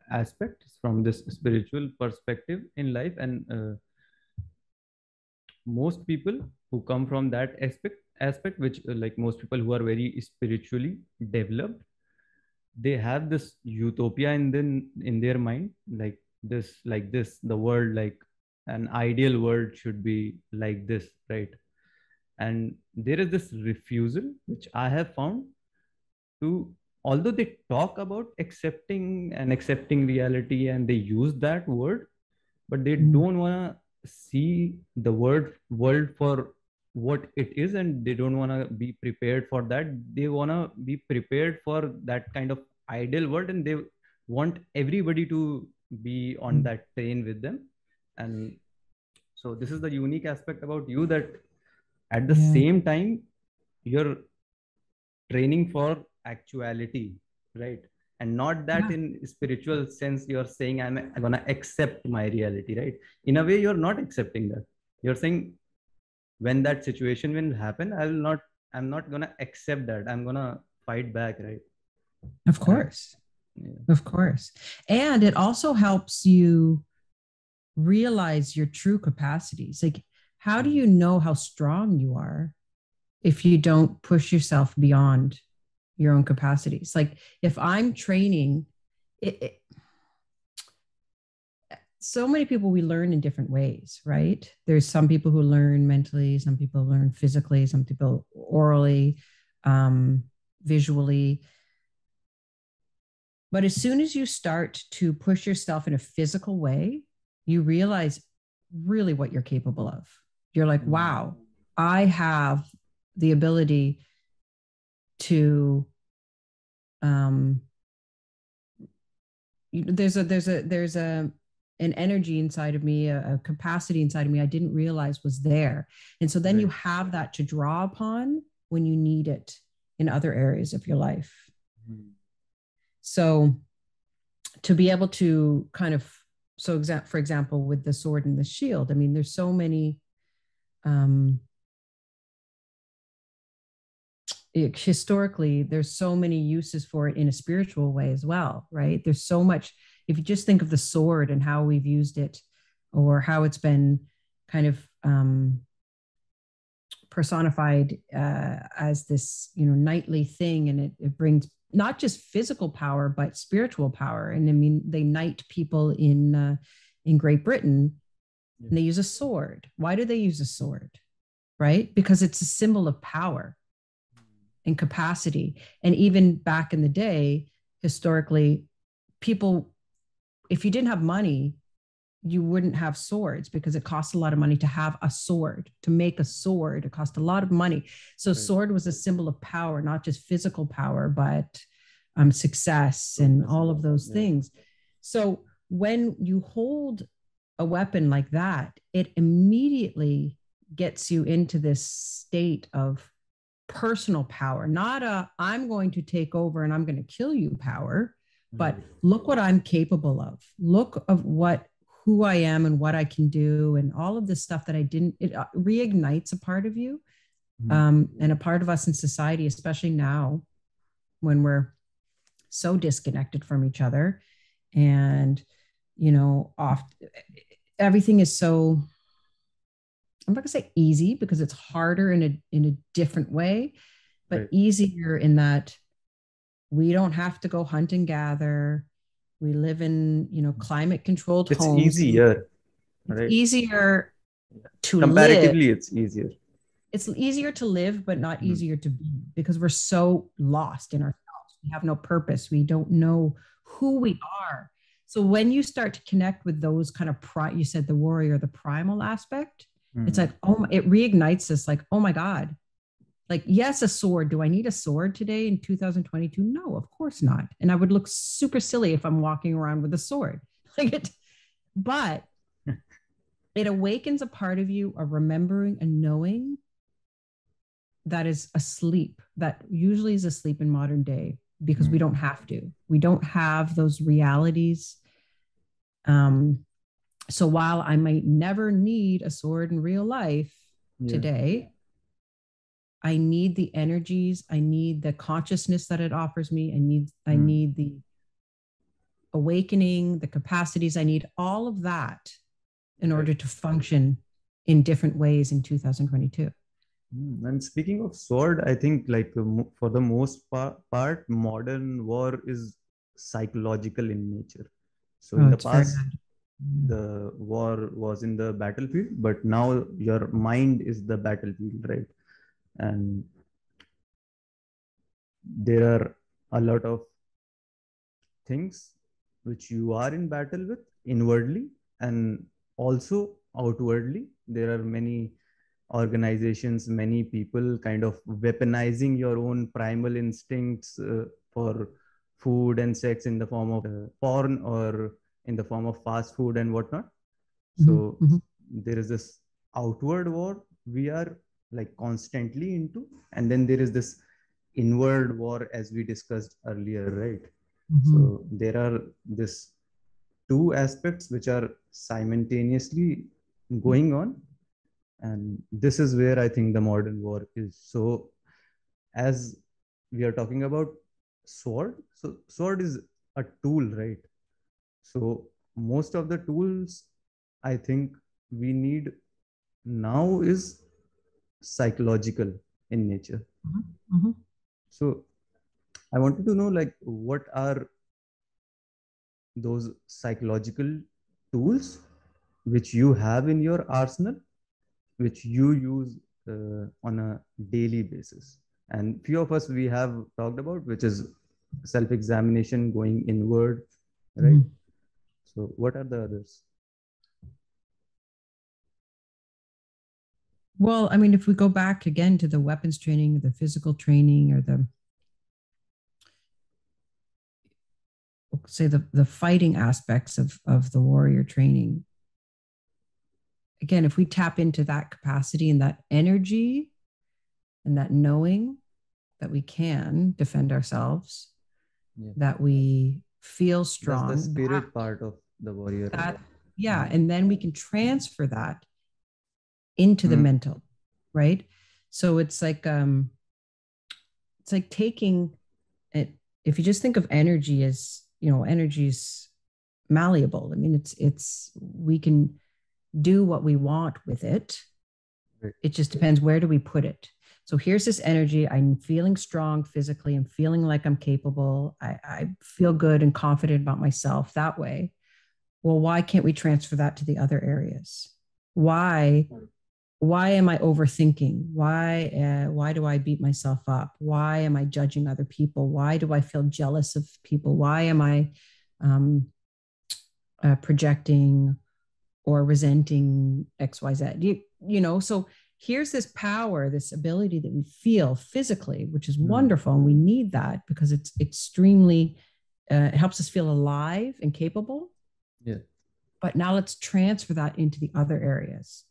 aspect, from this spiritual perspective in life. And uh, most people who come from that aspect, aspect, which uh, like most people who are very spiritually developed, they have this utopia in, then, in their mind, like this, like this, the world, like, an ideal world should be like this, right? And there is this refusal, which I have found to, although they talk about accepting and accepting reality and they use that word, but they mm. don't want to see the word world for what it is, and they don't want to be prepared for that. They want to be prepared for that kind of ideal world, and they want everybody to be on that train with them. And so this is the unique aspect about you, that At the yeah. same time, you're training for actuality, right? And not that yeah. in spiritual sense, you're saying, I'm, I'm going to accept my reality, right? In a way, you're not accepting that. You're saying, when that situation will happen, I will not, I'm not going to accept that. I'm going to fight back, right? Of course. Yeah. Of course. And it also helps you realize your true capacities. Like, how do you know how strong you are if you don't push yourself beyond your own capacities? Like, if I'm training, it, it, so many people, we learn in different ways, right? There's some people who learn mentally, some people learn physically, some people orally, um, visually. But as soon as you start to push yourself in a physical way, you realize really what you're capable of. You're like, wow, I have the ability to, um, there's a, there's a, there's a, an energy inside of me, a, a capacity inside of me I didn't realize was there. And so then right. you have that to draw upon when you need it in other areas of your life. Mm-hmm. So to be able to kind of, so exa- for example, with the sword and the shield, I mean, there's so many, um, It, historically, there's so many uses for it in a spiritual way as well, right? There's so much, if you just think of the sword and how we've used it, or how it's been kind of um, personified uh, as this, you know, knightly thing, and it, it brings not just physical power, but spiritual power. And I mean, they knight people in, uh, in Great Britain, yeah. and they use a sword. Why do they use a sword, right? Because it's a symbol of power and capacity. And even back in the day, historically, people, if you didn't have money, you wouldn't have swords, because it cost a lot of money to have a sword, to make a sword. It cost a lot of money. So right. sword was a symbol of power, not just physical power, but um, success and all of those yeah. things. So when you hold a weapon like that, it immediately gets you into this state of personal power, not a I'm going to take over and I'm going to kill you power, but look what I'm capable of, look of what, who I am and what I can do, and all of this stuff that I didn't, it reignites a part of you, um, and a part of us in society, especially now when we're so disconnected from each other, and, you know, off, everything is so, I'm not gonna say easy, because it's harder in a in a different way, but right. easier in that we don't have to go hunt and gather. We live in, you know, climate controlled it's homes. Easier. Right? It's easier to Comparatively, live. it's easier. It's easier to live, but not mm-hmm. easier to be, because we're so lost in ourselves. We have no purpose. We don't know who we are. So when you start to connect with those kind of, pri- you said the warrior, the primal aspect, it's like, oh, my, it reignites this, like, oh my God, like, yes, a sword. Do I need a sword today in two thousand twenty-two? No, of course not. And I would look super silly if I'm walking around with a sword. Like it, but it awakens a part of you, a remembering and knowing that is asleep, that usually is asleep in modern day, because mm-hmm. we don't have to, we don't have those realities. Um, So while I might never need a sword in real life yeah. today, I need the energies, I need the consciousness that it offers me, I need, mm. I need the awakening, the capacities, I need all of that in right. order to function in different ways in two thousand twenty-two. And speaking of sword, I think, like, for the most par- part, modern war is psychological in nature. So oh, in the past... the war was in the battlefield, but now your mind is the battlefield, right? And there are a lot of things which you are in battle with inwardly, and also outwardly. There are many organizations, many people kind of weaponizing your own primal instincts uh, for food and sex in the form of uh, porn, or in the form of fast food and whatnot. So mm-hmm. there is this outward war we are like constantly into. And then there is this inward war, as we discussed earlier, right? Mm-hmm. So there are this two aspects which are simultaneously going on. And this is where I think the modern war is. So as we are talking about sword, so sword is a tool, right? So most of the tools I think we need now is psychological in nature. Mm-hmm. Mm-hmm. So I wanted to know, like, what are those psychological tools which you have in your arsenal, which you use uh, on a daily basis? And few of us we have talked about, which is self-examination, going inward, right? Mm-hmm. So what are the others? Well, I mean, if we go back again to the weapons training, the physical training, or the, say, the, the fighting aspects of, of the warrior training, again, if we tap into that capacity and that energy and that knowing that we can defend ourselves, yeah, that we feel strong. That's the spirit that, part of the warrior. That, yeah. And then we can transfer that into the mm. mental, right? So it's like, um, it's like taking it. If you just think of energy as, you know, energy is malleable. I mean, it's, it's, we can do what we want with it. It just depends, where do we put it? So here's this energy. I'm feeling strong physically. I'm feeling like I'm capable. I, I feel good and confident about myself that way. Well, why can't we transfer that to the other areas? Why, why am I overthinking? Why, uh, why do I beat myself up? Why am I judging other people? Why do I feel jealous of people? Why am I um, uh, projecting or resenting X, Y, Z? You, you know, so here's this power, this ability that we feel physically, which is wonderful. And we need that because it's extremely, uh, it helps us feel alive and capable. Yeah. But now let's transfer that into the other areas.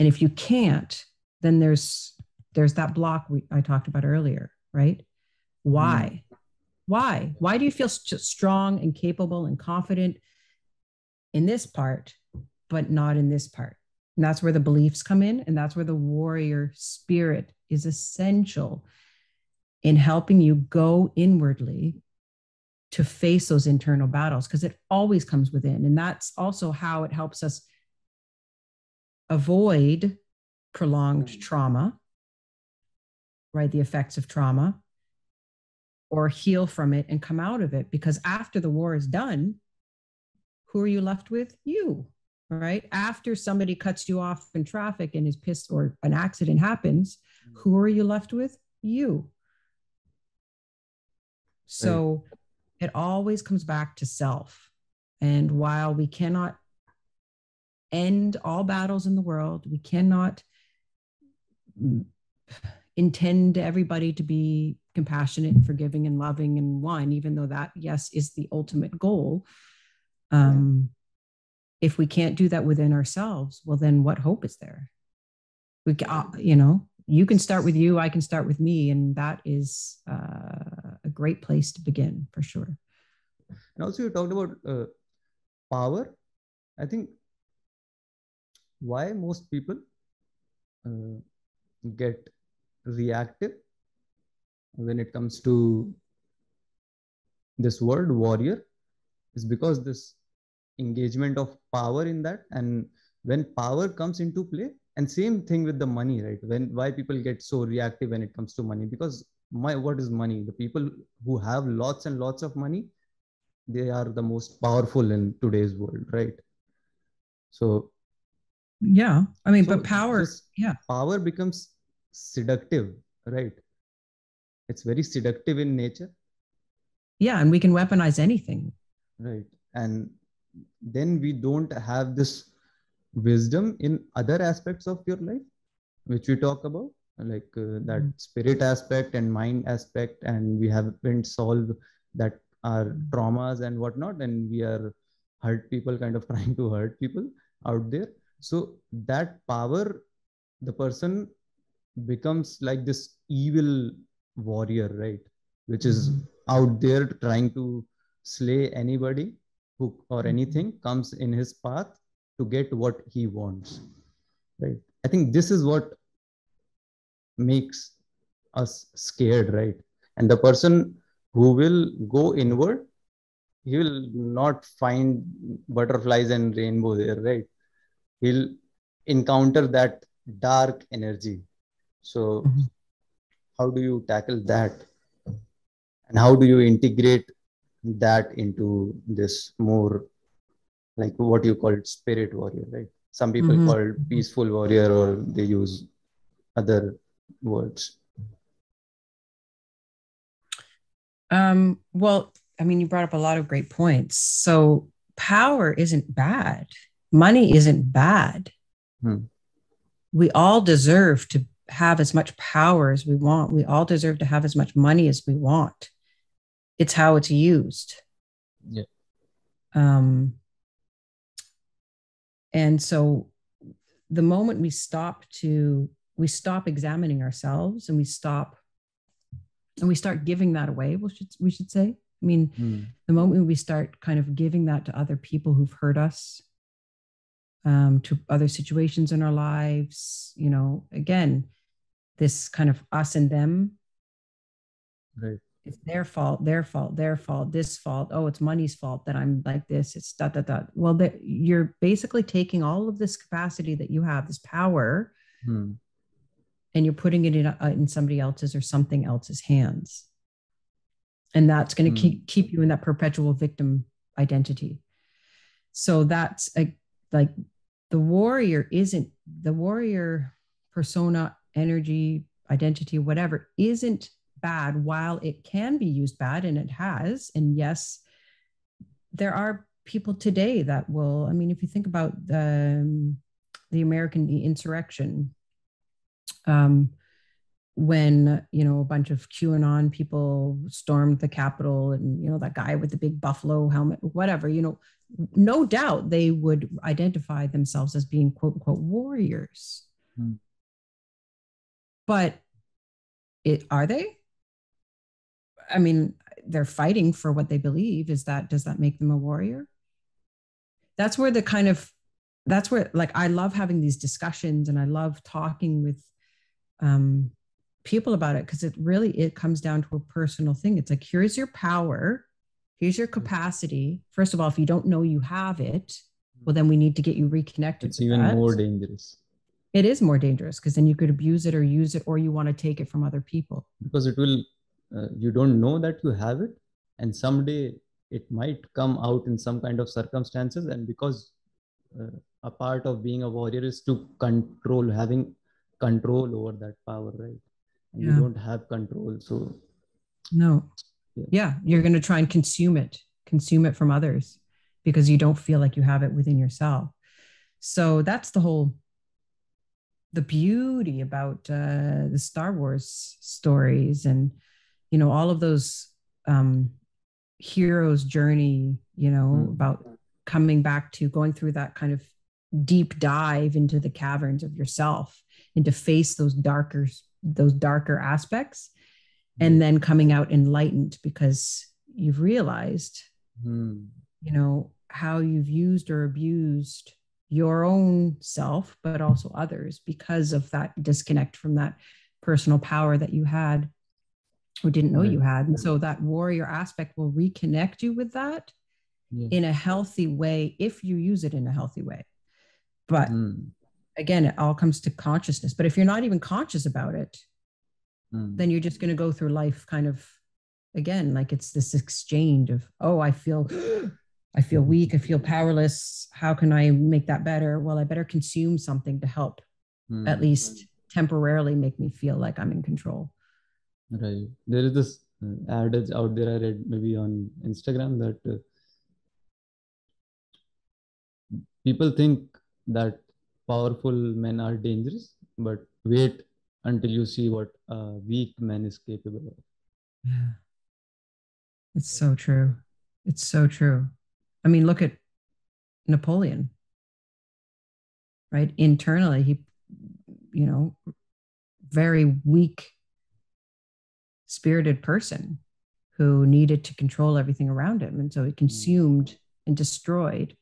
And if you can't, then there's, there's that block we, I talked about earlier, right? Why? Mm. Why? Why do you feel st- strong and capable and confident in this part, but not in this part? And that's where the beliefs come in. And that's where the warrior spirit is essential in helping you go inwardly to face those internal battles, because it always comes within. And that's also how it helps us avoid prolonged trauma, right? The effects of trauma, or heal from it and come out of it. Because after the war is done, who are you left with? You. Right? After somebody cuts you off in traffic and is pissed, or an accident happens, who are you left with? You. So right. It always comes back to self. And while we cannot end all battles in the world, we cannot intend everybody to be compassionate and forgiving and loving and one, even though that, yes, is the ultimate goal. Um, right. If we can't do that within ourselves, well, then what hope is there? We, uh, you know, you can start with you, I can start with me. And that is uh, a great place to begin, for sure. And also you talked about uh, power. I think why most people uh, get reactive when it comes to this word warrior is because this engagement of power in that. And when power comes into play, and same thing with the money, right? When why people get so reactive when it comes to money, because my what is money? The people who have lots and lots of money, they are the most powerful in today's world, right? So yeah, I mean, so but power, yeah, power becomes seductive, right? It's very seductive in nature. Yeah, and we can weaponize anything, right? And then we don't have this wisdom in other aspects of your life, which we talk about, like uh, that mm-hmm. spirit aspect and mind aspect, and we haven't solved that our traumas and whatnot, and we are hurt people, kind of trying to hurt people out there. So that power, the person becomes like this evil warrior, right? Which is out there trying to slay anybody who or anything comes in his path to get what he wants, right? I think this is what makes us scared, right? And the person who will go inward, he will not find butterflies and rainbow there, right? He'll encounter that dark energy. So mm-hmm. how do you tackle that? And how do you integrate that into this more, like what you call it, spirit warrior, right? Some people mm-hmm. call it peaceful warrior, or they use other words. Um, well, I mean, you brought up a lot of great points. So power isn't bad. Money isn't bad. Hmm. We all deserve to have as much power as we want. We all deserve to have as much money as we want. It's how it's used. Yeah. Um, and so the moment we stop to, we stop examining ourselves and we stop and we start giving that away, we should, we should say. I mean, mm. the moment we start kind of giving that to other people who've hurt us, um, to other situations in our lives, you know, again, this kind of us and them. Right. It's their fault, their fault, their fault, this fault. Oh, it's money's fault that I'm like this. It's dot, dot, dot. Well, that you're basically taking all of this capacity that you have, this power, hmm. and you're putting it in, uh, in somebody else's or something else's hands. And that's going to hmm. keep, keep you in that perpetual victim identity. So that's a, like the warrior isn't, the warrior persona, energy, identity, whatever, isn't bad, while it can be used bad, and it has. And yes, there are people today that will, I mean, if you think about the, um, the American insurrection, um, when, you know, a bunch of QAnon people stormed the Capitol, and, you know, that guy with the big buffalo helmet, whatever, you know, no doubt they would identify themselves as being quote unquote warriors. Mm. But it, are they? I mean, they're fighting for what they believe. Is that, does that make them a warrior? That's where the kind of, that's where, like, I love having these discussions, and I love talking with um, people about it, because it really, it comes down to a personal thing. It's like, here's your power. Here's your capacity. First of all, if you don't know you have it, well, then we need to get you reconnected. It's even that. more dangerous. It is more dangerous, because then you could abuse it or use it, or you want to take it from other people. Because it will, Uh, you don't know that you have it, and someday it might come out in some kind of circumstances. And because uh, a part of being a warrior is to control, having control over that power, right? And yeah. you don't have control. So no, yeah, yeah you're going to try and consume it, consume it from others, because you don't feel like you have it within yourself. So that's the whole, the beauty about uh, the Star Wars stories, and you know, all of those um, hero's journey, you know, mm. about coming back to going through that kind of deep dive into the caverns of yourself, and to face those darker, those darker aspects, mm. and then coming out enlightened, because you've realized, mm. you know, how you've used or abused your own self, but also others, because of that disconnect from that personal power that you had, who didn't know right. you had. And so that warrior aspect will reconnect you with that yeah. in a healthy way, if you use it in a healthy way. But mm. again, it all comes to consciousness. But if you're not even conscious about it, mm. then you're just going to go through life kind of, again, like it's this exchange of, oh, I feel, I feel weak. I feel powerless. How can I make that better? Well, I better consume something to help mm. at least temporarily make me feel like I'm in control. Right. There is this adage out there I read maybe on Instagram that uh, people think that powerful men are dangerous, but wait until you see what a uh, weak man is capable of. Yeah. It's so true. It's so true. I mean, look at Napoleon, right? Internally, he, you know, very weak spirited person who needed to control everything around him. And so he consumed and destroyed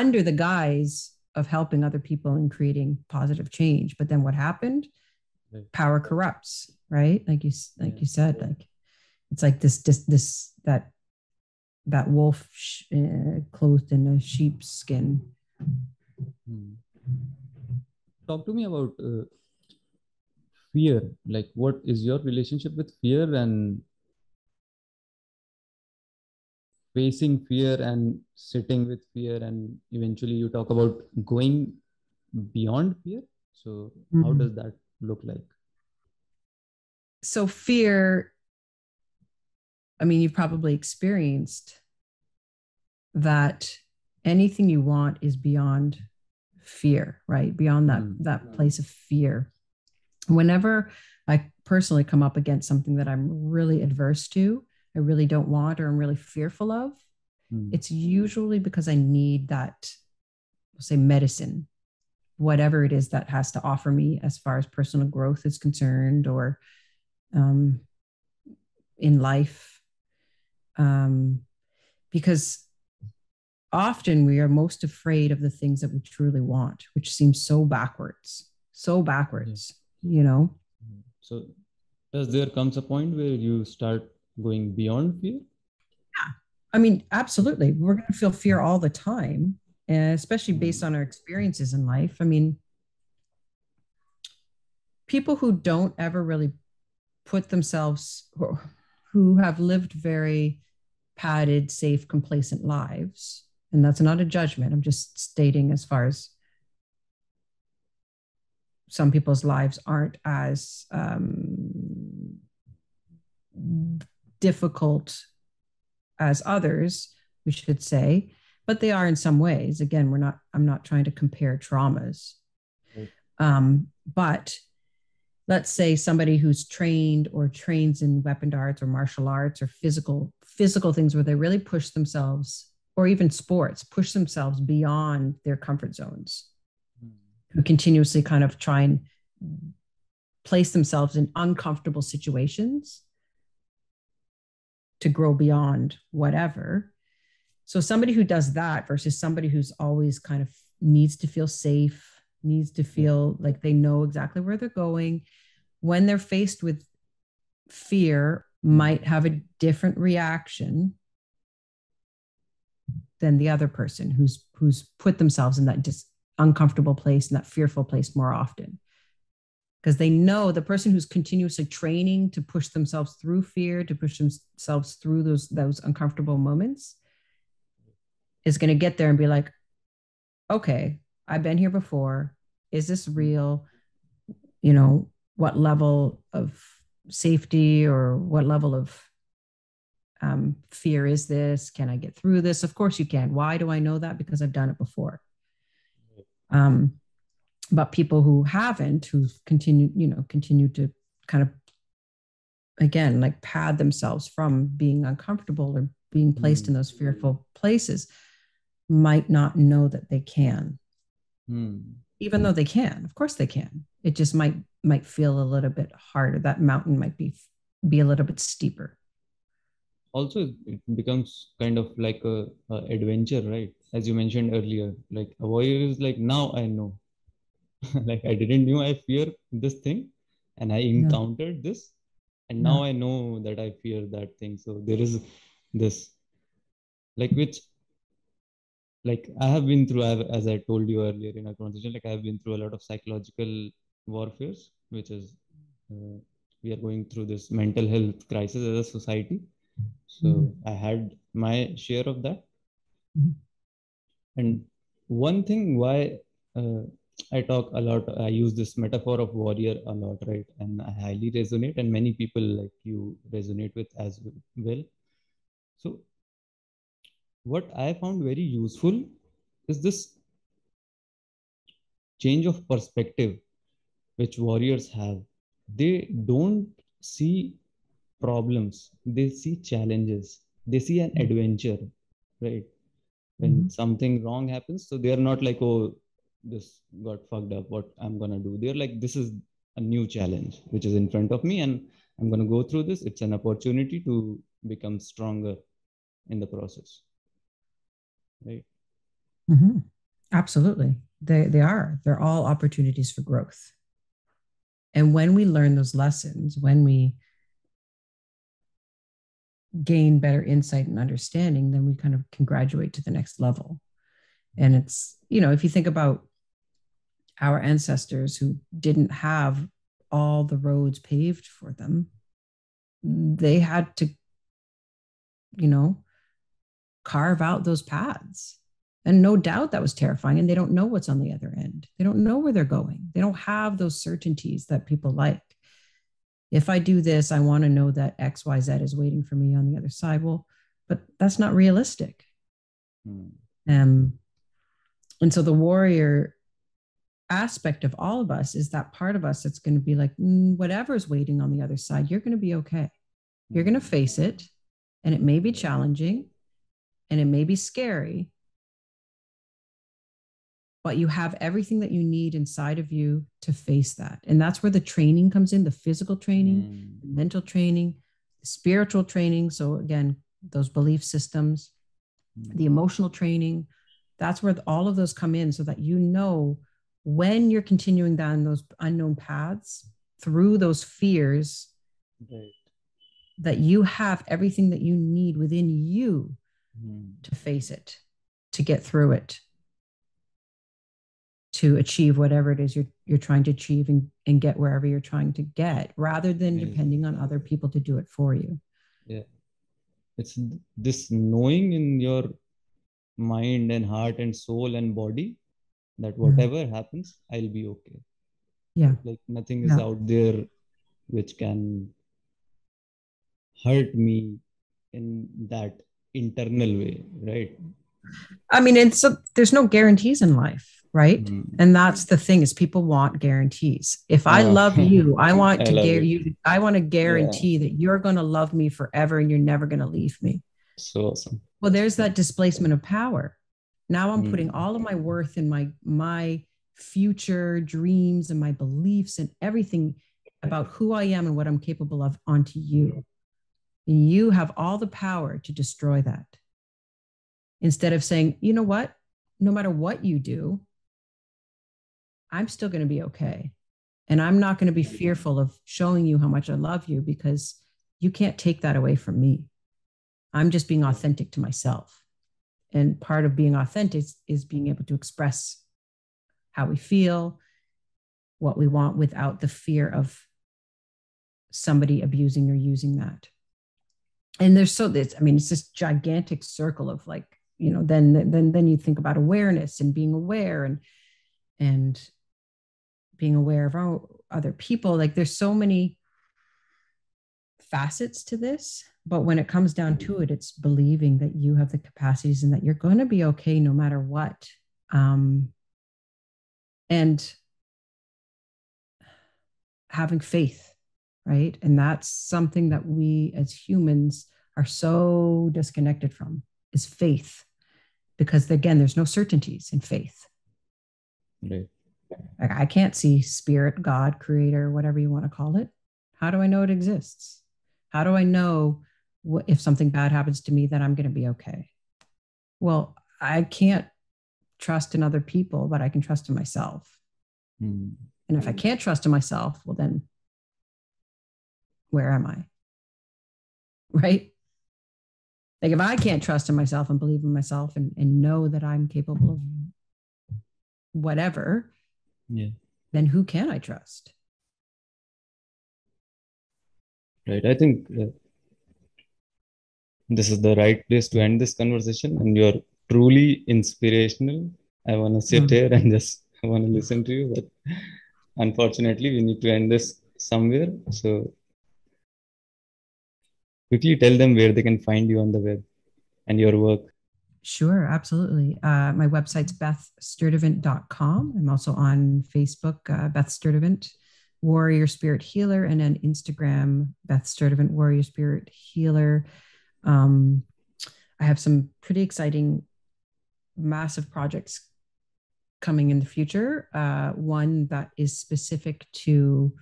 under the guise of helping other people and creating positive change. But then what happened? Power corrupts, right? Like you, like yeah. you said, like it's like this, this, this, that, that wolf sh- uh, clothed in a sheep's skin. Hmm. Talk to me about uh, fear. Like, what is your relationship with fear and facing fear and sitting with fear? And eventually you talk about going beyond fear. So mm-hmm. how does that look like? So fear, I mean, you've probably experienced that anything you want is beyond fear, right? Beyond that, mm-hmm. that place of fear. Whenever I personally come up against something that I'm really adverse to, I really don't want, or I'm really fearful of, mm-hmm. it's usually because I need that, we'll say, medicine, whatever it is that has to offer me as far as personal growth is concerned, or um, in life. Um, because often we are most afraid of the things that we truly want, which seems so backwards, so backwards, yeah. you know? So does there comes a point where you start going beyond fear? Yeah, I mean, absolutely. We're going to feel fear all the time, especially based on our experiences in life. I mean, people who don't ever really put themselves, who have lived very padded, safe, complacent lives, and that's not a judgment. I'm just stating as far as some people's lives aren't as um, difficult as others, we should say, but they are in some ways. Again, we're not, I'm not trying to compare traumas. Right. Um, but let's say somebody who's trained or trains in weaponed arts or martial arts or physical, physical things where they really push themselves, or even sports, push themselves beyond their comfort zones, mm. who continuously kind of try and place themselves in uncomfortable situations to grow beyond whatever. So somebody who does that versus somebody who's always kind of needs to feel safe, needs to feel like they know exactly where they're going, when they're faced with fear, might have a different reaction than the other person who's who's put themselves in that dis- uncomfortable place, in that fearful place more often. Because they know the person who's continuously training to push themselves through fear, to push themselves through those, those uncomfortable moments, is going to get there and be like, okay, I've been here before. Is this real? You know, what level of safety or what level of um, fear is this? Can I get through this? Of course you can. Why do I know that? Because I've done it before. Um, but people who haven't, who've continued, you know, continued to kind of, again, like pad themselves from being uncomfortable or being placed mm. in those fearful places, might not know that they can, mm. even though they can, of course they can. It just might, might feel a little bit harder. That mountain might be, be a little bit steeper. Also, it becomes kind of like a, a adventure, right? As you mentioned earlier, like a warrior is like, now I know. Like, I didn't knew I fear this thing, and I encountered yeah. this, and now yeah. I know that I fear that thing. So there is this, like, which, like I have been through, I've, as I told you earlier in our conversation, like I have been through a lot of psychological warfares, which is uh, we are going through this mental health crisis as a society. So mm-hmm. I had my share of that. Mm-hmm. And one thing why uh, I talk a lot, I use this metaphor of warrior a lot, right? And I highly resonate, and many people like you resonate with as well. So what I found very useful is this change of perspective which warriors have. They don't see problems, they see challenges, they see an adventure, right? When mm-hmm. something wrong happens, so they are not like, oh, this got fucked up, what I'm gonna do. They're like, this is a new challenge, which is in front of me, and I'm going to go through this. It's an opportunity to become stronger in the process. Right? Mm-hmm. Absolutely. They, they are. They're all opportunities for growth. And when we learn those lessons, when we gain better insight and understanding, then we kind of can graduate to the next level. And it's, you know, if you think about our ancestors who didn't have all the roads paved for them, they had to, you know, carve out those paths. And no doubt that was terrifying. And they don't know what's on the other end. They don't know where they're going. They don't have those certainties that people like. If I do this, I want to know that X, Y, Z is waiting for me on the other side. Well, but that's not realistic. Mm. Um, and so the warrior aspect of all of us is that part of us that's going to be like, mm, whatever's waiting on the other side, you're going to be okay. You're going to face it. And it may be challenging and it may be scary, but you have everything that you need inside of you to face that. And that's where the training comes in, the physical training, mm. the mental training, the spiritual training. So again, those belief systems, mm. the emotional training, that's where all of those come in, so that, you know, when you're continuing down those unknown paths through those fears, right, that you have everything that you need within you mm. to face it, to get through it, to achieve whatever it is you're, you're trying to achieve and, and get wherever you're trying to get, rather than depending on other people to do it for you. Yeah. It's this knowing in your mind and heart and soul and body that whatever mm. happens, I'll be okay. Yeah. Like nothing is no. out there which can hurt me in that internal way, right? I mean, it's a, there's no guarantees in life, right? Mm-hmm. And that's the thing, is people want guarantees. If I oh. love you, I want I to gar- you. I want to guarantee yeah. that you're going to love me forever and you're never going to leave me. So awesome. Well, there's that displacement of power. Now I'm mm-hmm. putting all of my worth in my my future dreams and my beliefs and everything about who I am and what I'm capable of onto you. And you have all the power to destroy that. Instead of saying, you know what, no matter what you do, I'm still going to be okay. And I'm not going to be fearful of showing you how much I love you, because you can't take that away from me. I'm just being authentic to myself. And part of being authentic is, is being able to express how we feel, what we want, without the fear of somebody abusing or using that. And there's so this, I mean, it's this gigantic circle of, like, you know, then, then, then you think about awareness and being aware and, and being aware of our, other people. Like, there's so many facets to this, but when it comes down to it, it's believing that you have the capacities and that you're going to be okay no matter what. Um, and having faith, right? And that's something that we as humans are so disconnected from, is faith. Because again, there's no certainties in faith. Right. Like, I can't see spirit, God, creator, whatever you want to call it. How do I know it exists? How do I know wh- if something bad happens to me that I'm going to be okay? Well, I can't trust in other people, but I can trust in myself. Mm. And if I can't trust in myself, well then, where am I? Right? Like, if I can't trust in myself and believe in myself and, and know that I'm capable of whatever, yeah, then who can I trust? Right. I think uh, this is the right place to end this conversation. And you're truly inspirational. I want to sit mm-hmm. here and just want to listen to you. But unfortunately, we need to end this somewhere. So, quickly tell them where they can find you on the web and your work. Sure, absolutely. Uh, my website's beth sturdevant dot com. I'm also on Facebook, uh, Beth Sturdevant, Warrior Spirit Healer, and then Instagram, Beth Sturdevant, Warrior Spirit Healer. Um, I have some pretty exciting, massive projects coming in the future. Uh, one that is specific to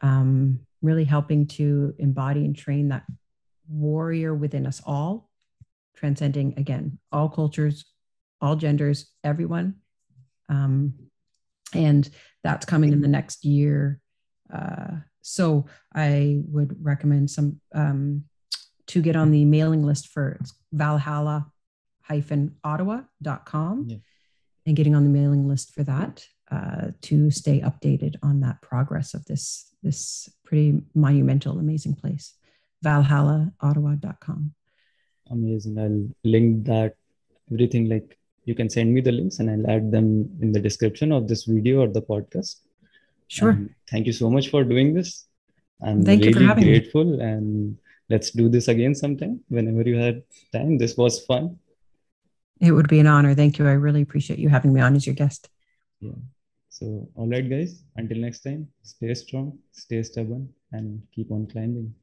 um, really helping to embody and train that warrior within us all, transcending, again, all cultures, all genders, everyone. Um, and that's coming in the next year. Uh, so I would recommend some um, to get on the mailing list for Valhalla dash Ottawa dot com yeah. and getting on the mailing list for that uh, to stay updated on that progress of this, this pretty monumental, amazing place, Valhalla Ottawa dot com. Amazing. I'll link that, everything. Like, you can send me the links and I'll add them in the description of this video or the podcast. Sure. Um, thank you so much for doing this. I'm thank really you for having grateful me. And let's do this again sometime whenever you had time. This was fun. It would be an honor. Thank you. I really appreciate you having me on as your guest. Yeah. So, all right, guys, until next time, stay strong, stay stubborn, and keep on climbing.